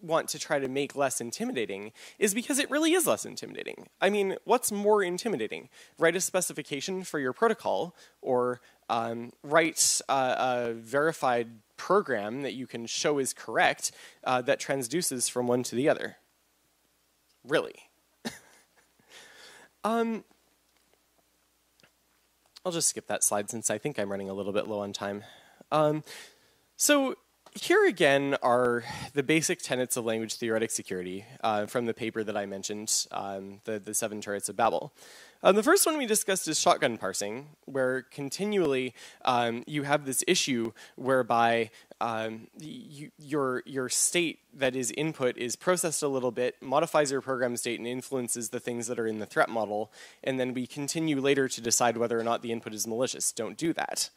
want to try to make less intimidating is because it really is less intimidating. I mean, what's more intimidating? Write a specification for your protocol, or um, write a, a verified program that you can show is correct uh, that transduces from one to the other. Really. um, I'll just skip that slide since I think I'm running a little bit low on time. Um, so here again are the basic tenets of language theoretic security uh, from the paper that I mentioned, um, the, the Seven Turrets of Babel. Um, the first one we discussed is shotgun parsing, where continually um, you have this issue whereby um, you, your, your state that is input is processed a little bit, modifies your program state, and influences the things that are in the threat model, and then we continue later to decide whether or not the input is malicious. Don't do that.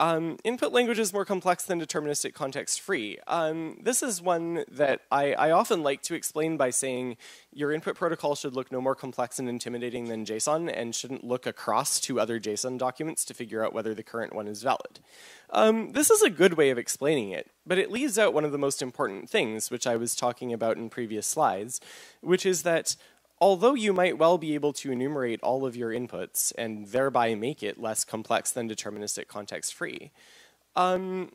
Um, input language is more complex than deterministic context-free. Um, this is one that I, I often like to explain by saying your input protocol should look no more complex and intimidating than JSON and shouldn't look across to other JSON documents to figure out whether the current one is valid. Um, this is a good way of explaining it, but it leaves out one of the most important things, which I was talking about in previous slides, which is that although you might well be able to enumerate all of your inputs and thereby make it less complex than deterministic context-free, um,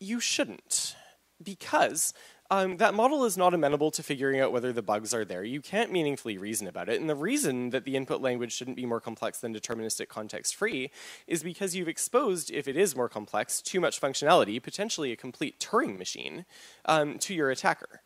you shouldn't, because um, that model is not amenable to figuring out whether the bugs are there. You can't meaningfully reason about it, and the reason that the input language shouldn't be more complex than deterministic context-free is because you've exposed, if it is more complex, too much functionality, potentially a complete Turing machine, um, to your attacker.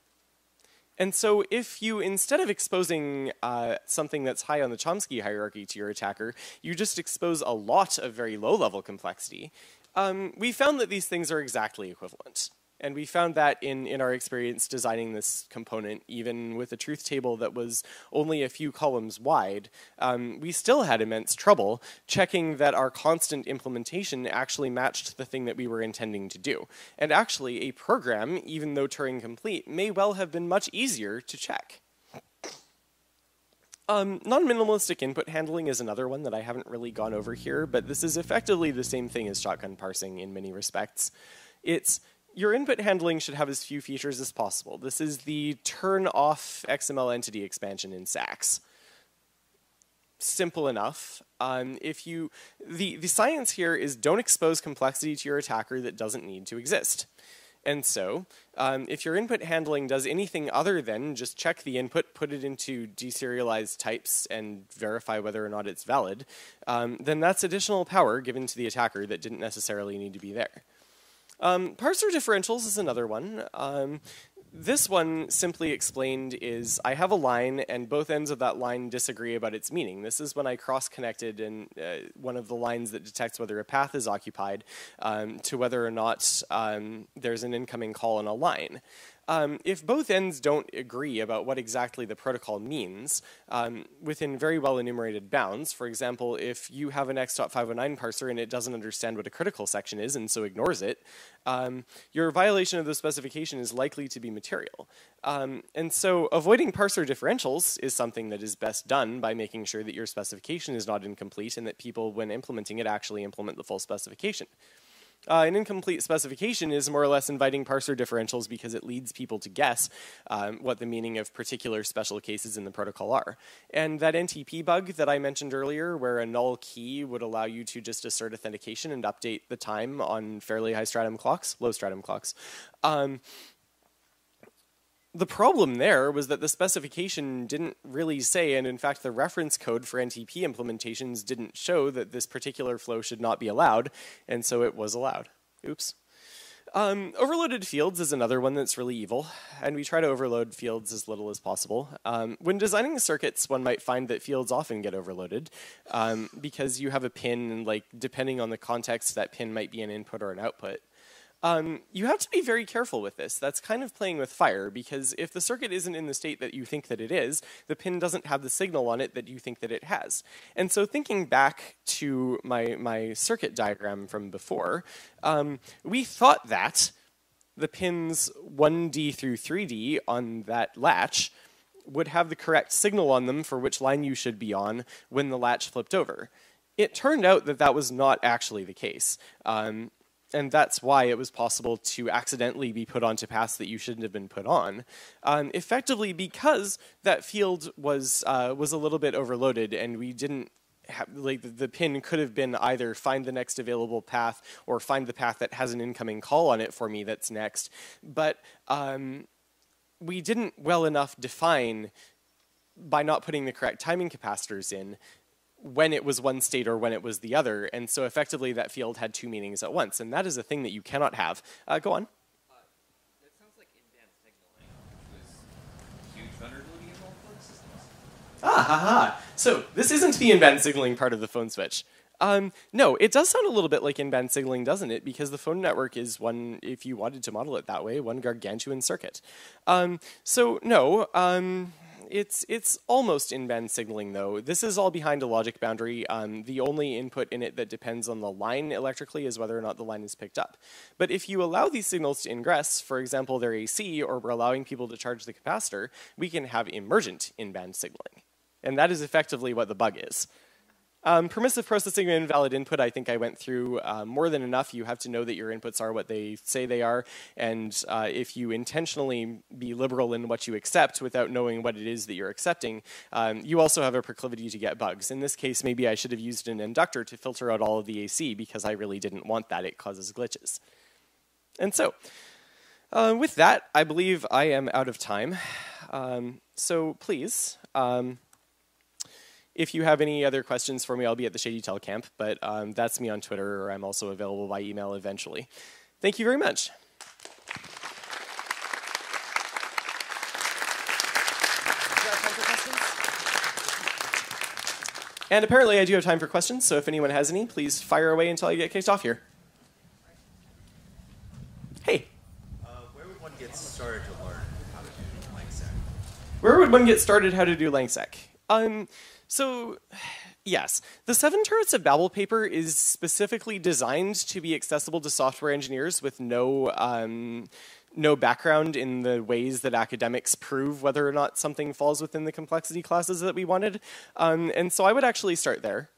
And so if you, instead of exposing uh, something that's high on the Chomsky hierarchy to your attacker, you just expose a lot of very low-level complexity, um, we found that these things are exactly equivalent. And we found that in, in our experience designing this component, even with a truth table that was only a few columns wide, um, we still had immense trouble checking that our constant implementation actually matched the thing that we were intending to do. And actually, a program, even though Turing complete, may well have been much easier to check. Um, non-minimalistic input handling is another one that I haven't really gone over here, but this is effectively the same thing as shotgun parsing in many respects. It's your input handling should have as few features as possible. This is the turn off X M L entity expansion in SAX. Simple enough. Um, if you, the, the science here is don't expose complexity to your attacker that doesn't need to exist. And so, um, if your input handling does anything other than just check the input, put it into deserialized types, and verify whether or not it's valid, um, then that's additional power given to the attacker that didn't necessarily need to be there. Um, parser differentials is another one. Um, this one, simply explained, is I have a line and both ends of that line disagree about its meaning. This is when I cross-connected in uh, one of the lines that detects whether a path is occupied um, to whether or not um, there's an incoming call on a line. Um, if both ends don't agree about what exactly the protocol means, um, within very well enumerated bounds, for example, if you have an X dot five oh nine parser and it doesn't understand what a critical section is and so ignores it, um, your violation of the specification is likely to be material. Um, and so avoiding parser differentials is something that is best done by making sure that your specification is not incomplete and that people, when implementing it, actually implement the full specification. Uh, an incomplete specification is more or less inviting parser differentials because it leads people to guess um, what the meaning of particular special cases in the protocol are. And that N T P bug that I mentioned earlier, where a null key would allow you to just assert authentication and update the time on fairly high stratum clocks, low stratum clocks, um, the problem there was that the specification didn't really say, and in fact the reference code for N T P implementations didn't show, that this particular flow should not be allowed, and so it was allowed. Oops. Um, overloaded fields is another one that's really evil, and we try to overload fields as little as possible. Um, when designing circuits, one might find that fields often get overloaded, um, because you have a pin, and like, depending on the context, that pin might be an input or an output. Um, you have to be very careful with this. That's kind of playing with fire, because if the circuit isn't in the state that you think that it is, the pin doesn't have the signal on it that you think that it has. And so thinking back to my, my circuit diagram from before, um, we thought that the pins one D through three D on that latch would have the correct signal on them for which line you should be on when the latch flipped over. It turned out that that was not actually the case. Um, and that's why it was possible to accidentally be put onto paths that you shouldn't have been put on, um, effectively because that field was uh, was a little bit overloaded, and we didn't have, like, the, the pin could have been either find the next available path or find the path that has an incoming call on it for me that's next, but um, we didn't well enough define, by not putting the correct timing capacitors in, when it was one state or when it was the other, and so effectively that field had two meanings at once, and that is a thing that you cannot have. Uh, go on. Uh, that sounds like in-band signaling. There's huge vulnerability involved for the systems. Ah, ha, ha. So this isn't the in-band signaling part of the phone switch. Um, no, it does sound a little bit like in-band signaling, doesn't it? Because the phone network is one, if you wanted to model it that way, one gargantuan circuit. Um, so no. Um, It's, it's almost in-band signaling, though. This is all behind a logic boundary. Um, the only input in it that depends on the line electrically is whether or not the line is picked up. But if you allow these signals to ingress, for example, their A C, or we're allowing people to charge the capacitor, we can have emergent in-band signaling. And that is effectively what the bug is. Um, permissive processing of invalid input, I think I went through uh, more than enough. You have to know that your inputs are what they say they are, and uh, if you intentionally be liberal in what you accept without knowing what it is that you're accepting, um, you also have a proclivity to get bugs. In this case, maybe I should have used an inductor to filter out all of the A C because I really didn't want that. It causes glitches. And so, uh, with that, I believe I am out of time. Um, so please... Um, If you have any other questions for me, I'll be at the ShadyTel camp, but um, that's me on Twitter, or I'm also available by email eventually. Thank you very much. And apparently I do have time for questions, so if anyone has any, please fire away until I get kicked off here. Hey. Uh, where would one get started to learn how to do Langsec? Where would one get started how to do Langsec? Um... So, yes, the Seven Turrets of Babel paper is specifically designed to be accessible to software engineers with no, um, no background in the ways that academics prove whether or not something falls within the complexity classes that we wanted. Um, and so I would actually start there.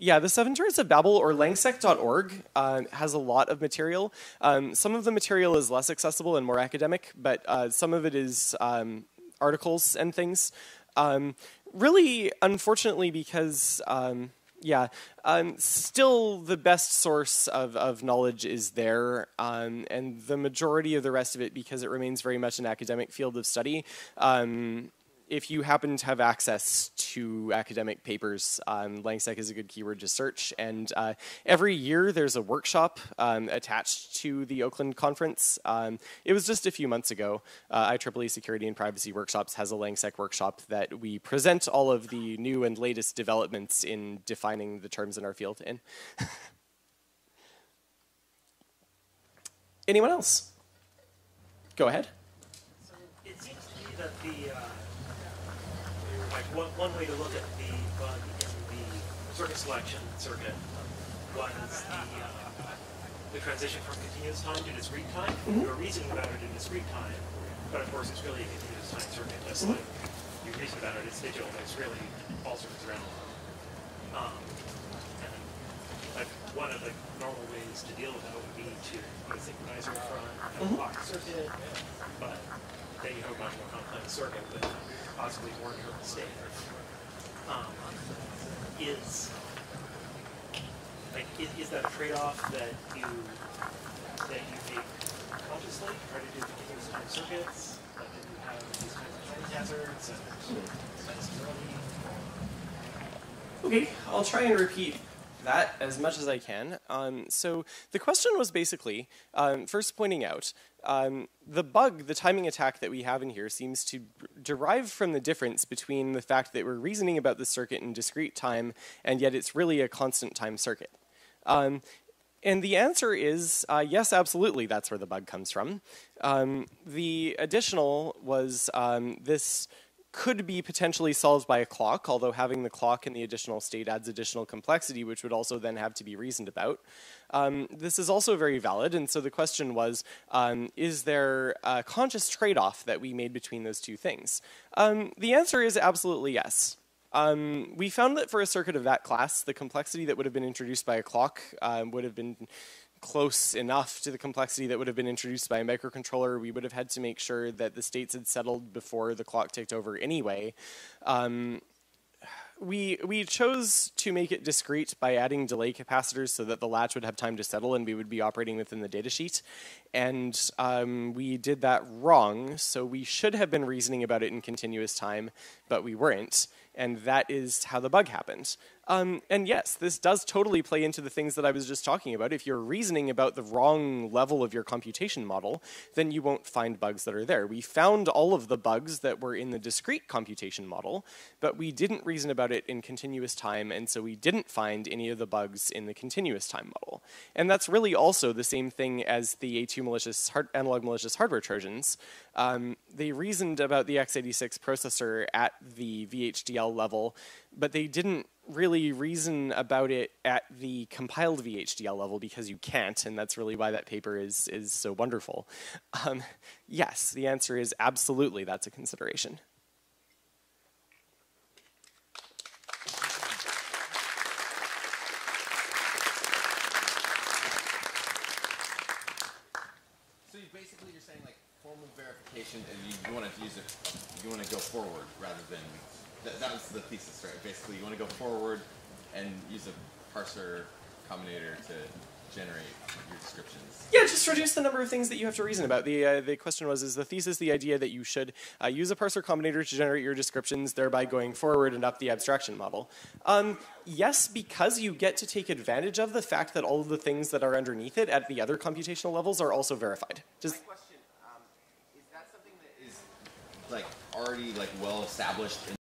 Yeah, the Seven Turrets of Babel, or Langsec dot org, uh, has a lot of material. Um, some of the material is less accessible and more academic, but uh, some of it is um, articles and things. Um, Really, unfortunately, because, um, yeah, um, still the best source of, of knowledge is there, um, and the majority of the rest of it, because it remains very much an academic field of study, um, if you happen to have access to academic papers, um, Langsec is a good keyword to search, and uh, every year there's a workshop um, attached to the Oakland Conference. Um, it was just a few months ago. Uh, I triple E Security and Privacy Workshops has a Langsec workshop that we present all of the new and latest developments in defining the terms in our field in. Anyone else? Go ahead. So it seems to me that the... Uh One, one way to look at the bug in the circuit selection circuit was the, uh, the transition from continuous time to discrete time. Mm-hmm. We were reasoning about it in discrete time, but of course it's really a continuous time circuit, just mm-hmm. like you reason about it, it's digital, but it's really all circuits are analog. Um, and like one of the normal ways to deal with that would be to put a synchronizer in front and mm-hmm. block the circuit, but then you have a much more complex circuit with possibly more current state. Um, is, like, is, is that a trade-off that you that you make consciously? Try to do continuous time circuits, like that you have these kinds of time hazards and sensitivity? Okay, I'll try and repeat that as much as I can. Um, so the question was basically, um, first pointing out, um, the bug, the timing attack that we have in here seems to derive from the difference between the fact that we're reasoning about the circuit in discrete time, and yet it's really a constant time circuit. Um, and the answer is, uh, yes, absolutely, that's where the bug comes from. Um, the additional was um, this could be potentially solved by a clock, although having the clock in the additional state adds additional complexity, which would also then have to be reasoned about. Um, this is also very valid, and so the question was, um, is there a conscious trade-off that we made between those two things? Um, the answer is absolutely yes. Um, we found that for a circuit of that class, the complexity that would have been introduced by a clock um, would have been close enough to the complexity that would have been introduced by a microcontroller, we would have had to make sure that the states had settled before the clock ticked over anyway. Um, we, we chose to make it discrete by adding delay capacitors so that the latch would have time to settle and we would be operating within the data sheet. And um, we did that wrong, so we should have been reasoning about it in continuous time, but we weren't. And that is how the bug happened. Um, and yes, this does totally play into the things that I was just talking about. If you're reasoning about the wrong level of your computation model, then you won't find bugs that are there. We found all of the bugs that were in the discrete computation model, but we didn't reason about it in continuous time, and so we didn't find any of the bugs in the continuous time model. And that's really also the same thing as the A two malicious hard analog malicious hardware Trojans. Um, they reasoned about the x eighty-six processor at the V H D L level, but they didn't really reason about it at the compiled V H D L level because you can't, and that's really why that paper is, is so wonderful. Um, yes, the answer is absolutely that's a consideration. So you basically you're saying like formal verification and you, you want to use it, you want to go forward rather than... That was the thesis, right? Basically, you want to go forward and use a parser combinator to generate your descriptions. Yeah, just reduce the number of things that you have to reason about. The, uh, the question was, is the thesis the idea that you should uh, use a parser combinator to generate your descriptions, thereby going forward and up the abstraction model? Um, yes, because you get to take advantage of the fact that all of the things that are underneath it at the other computational levels are also verified. Just My question, um, is that something that is like already like well established in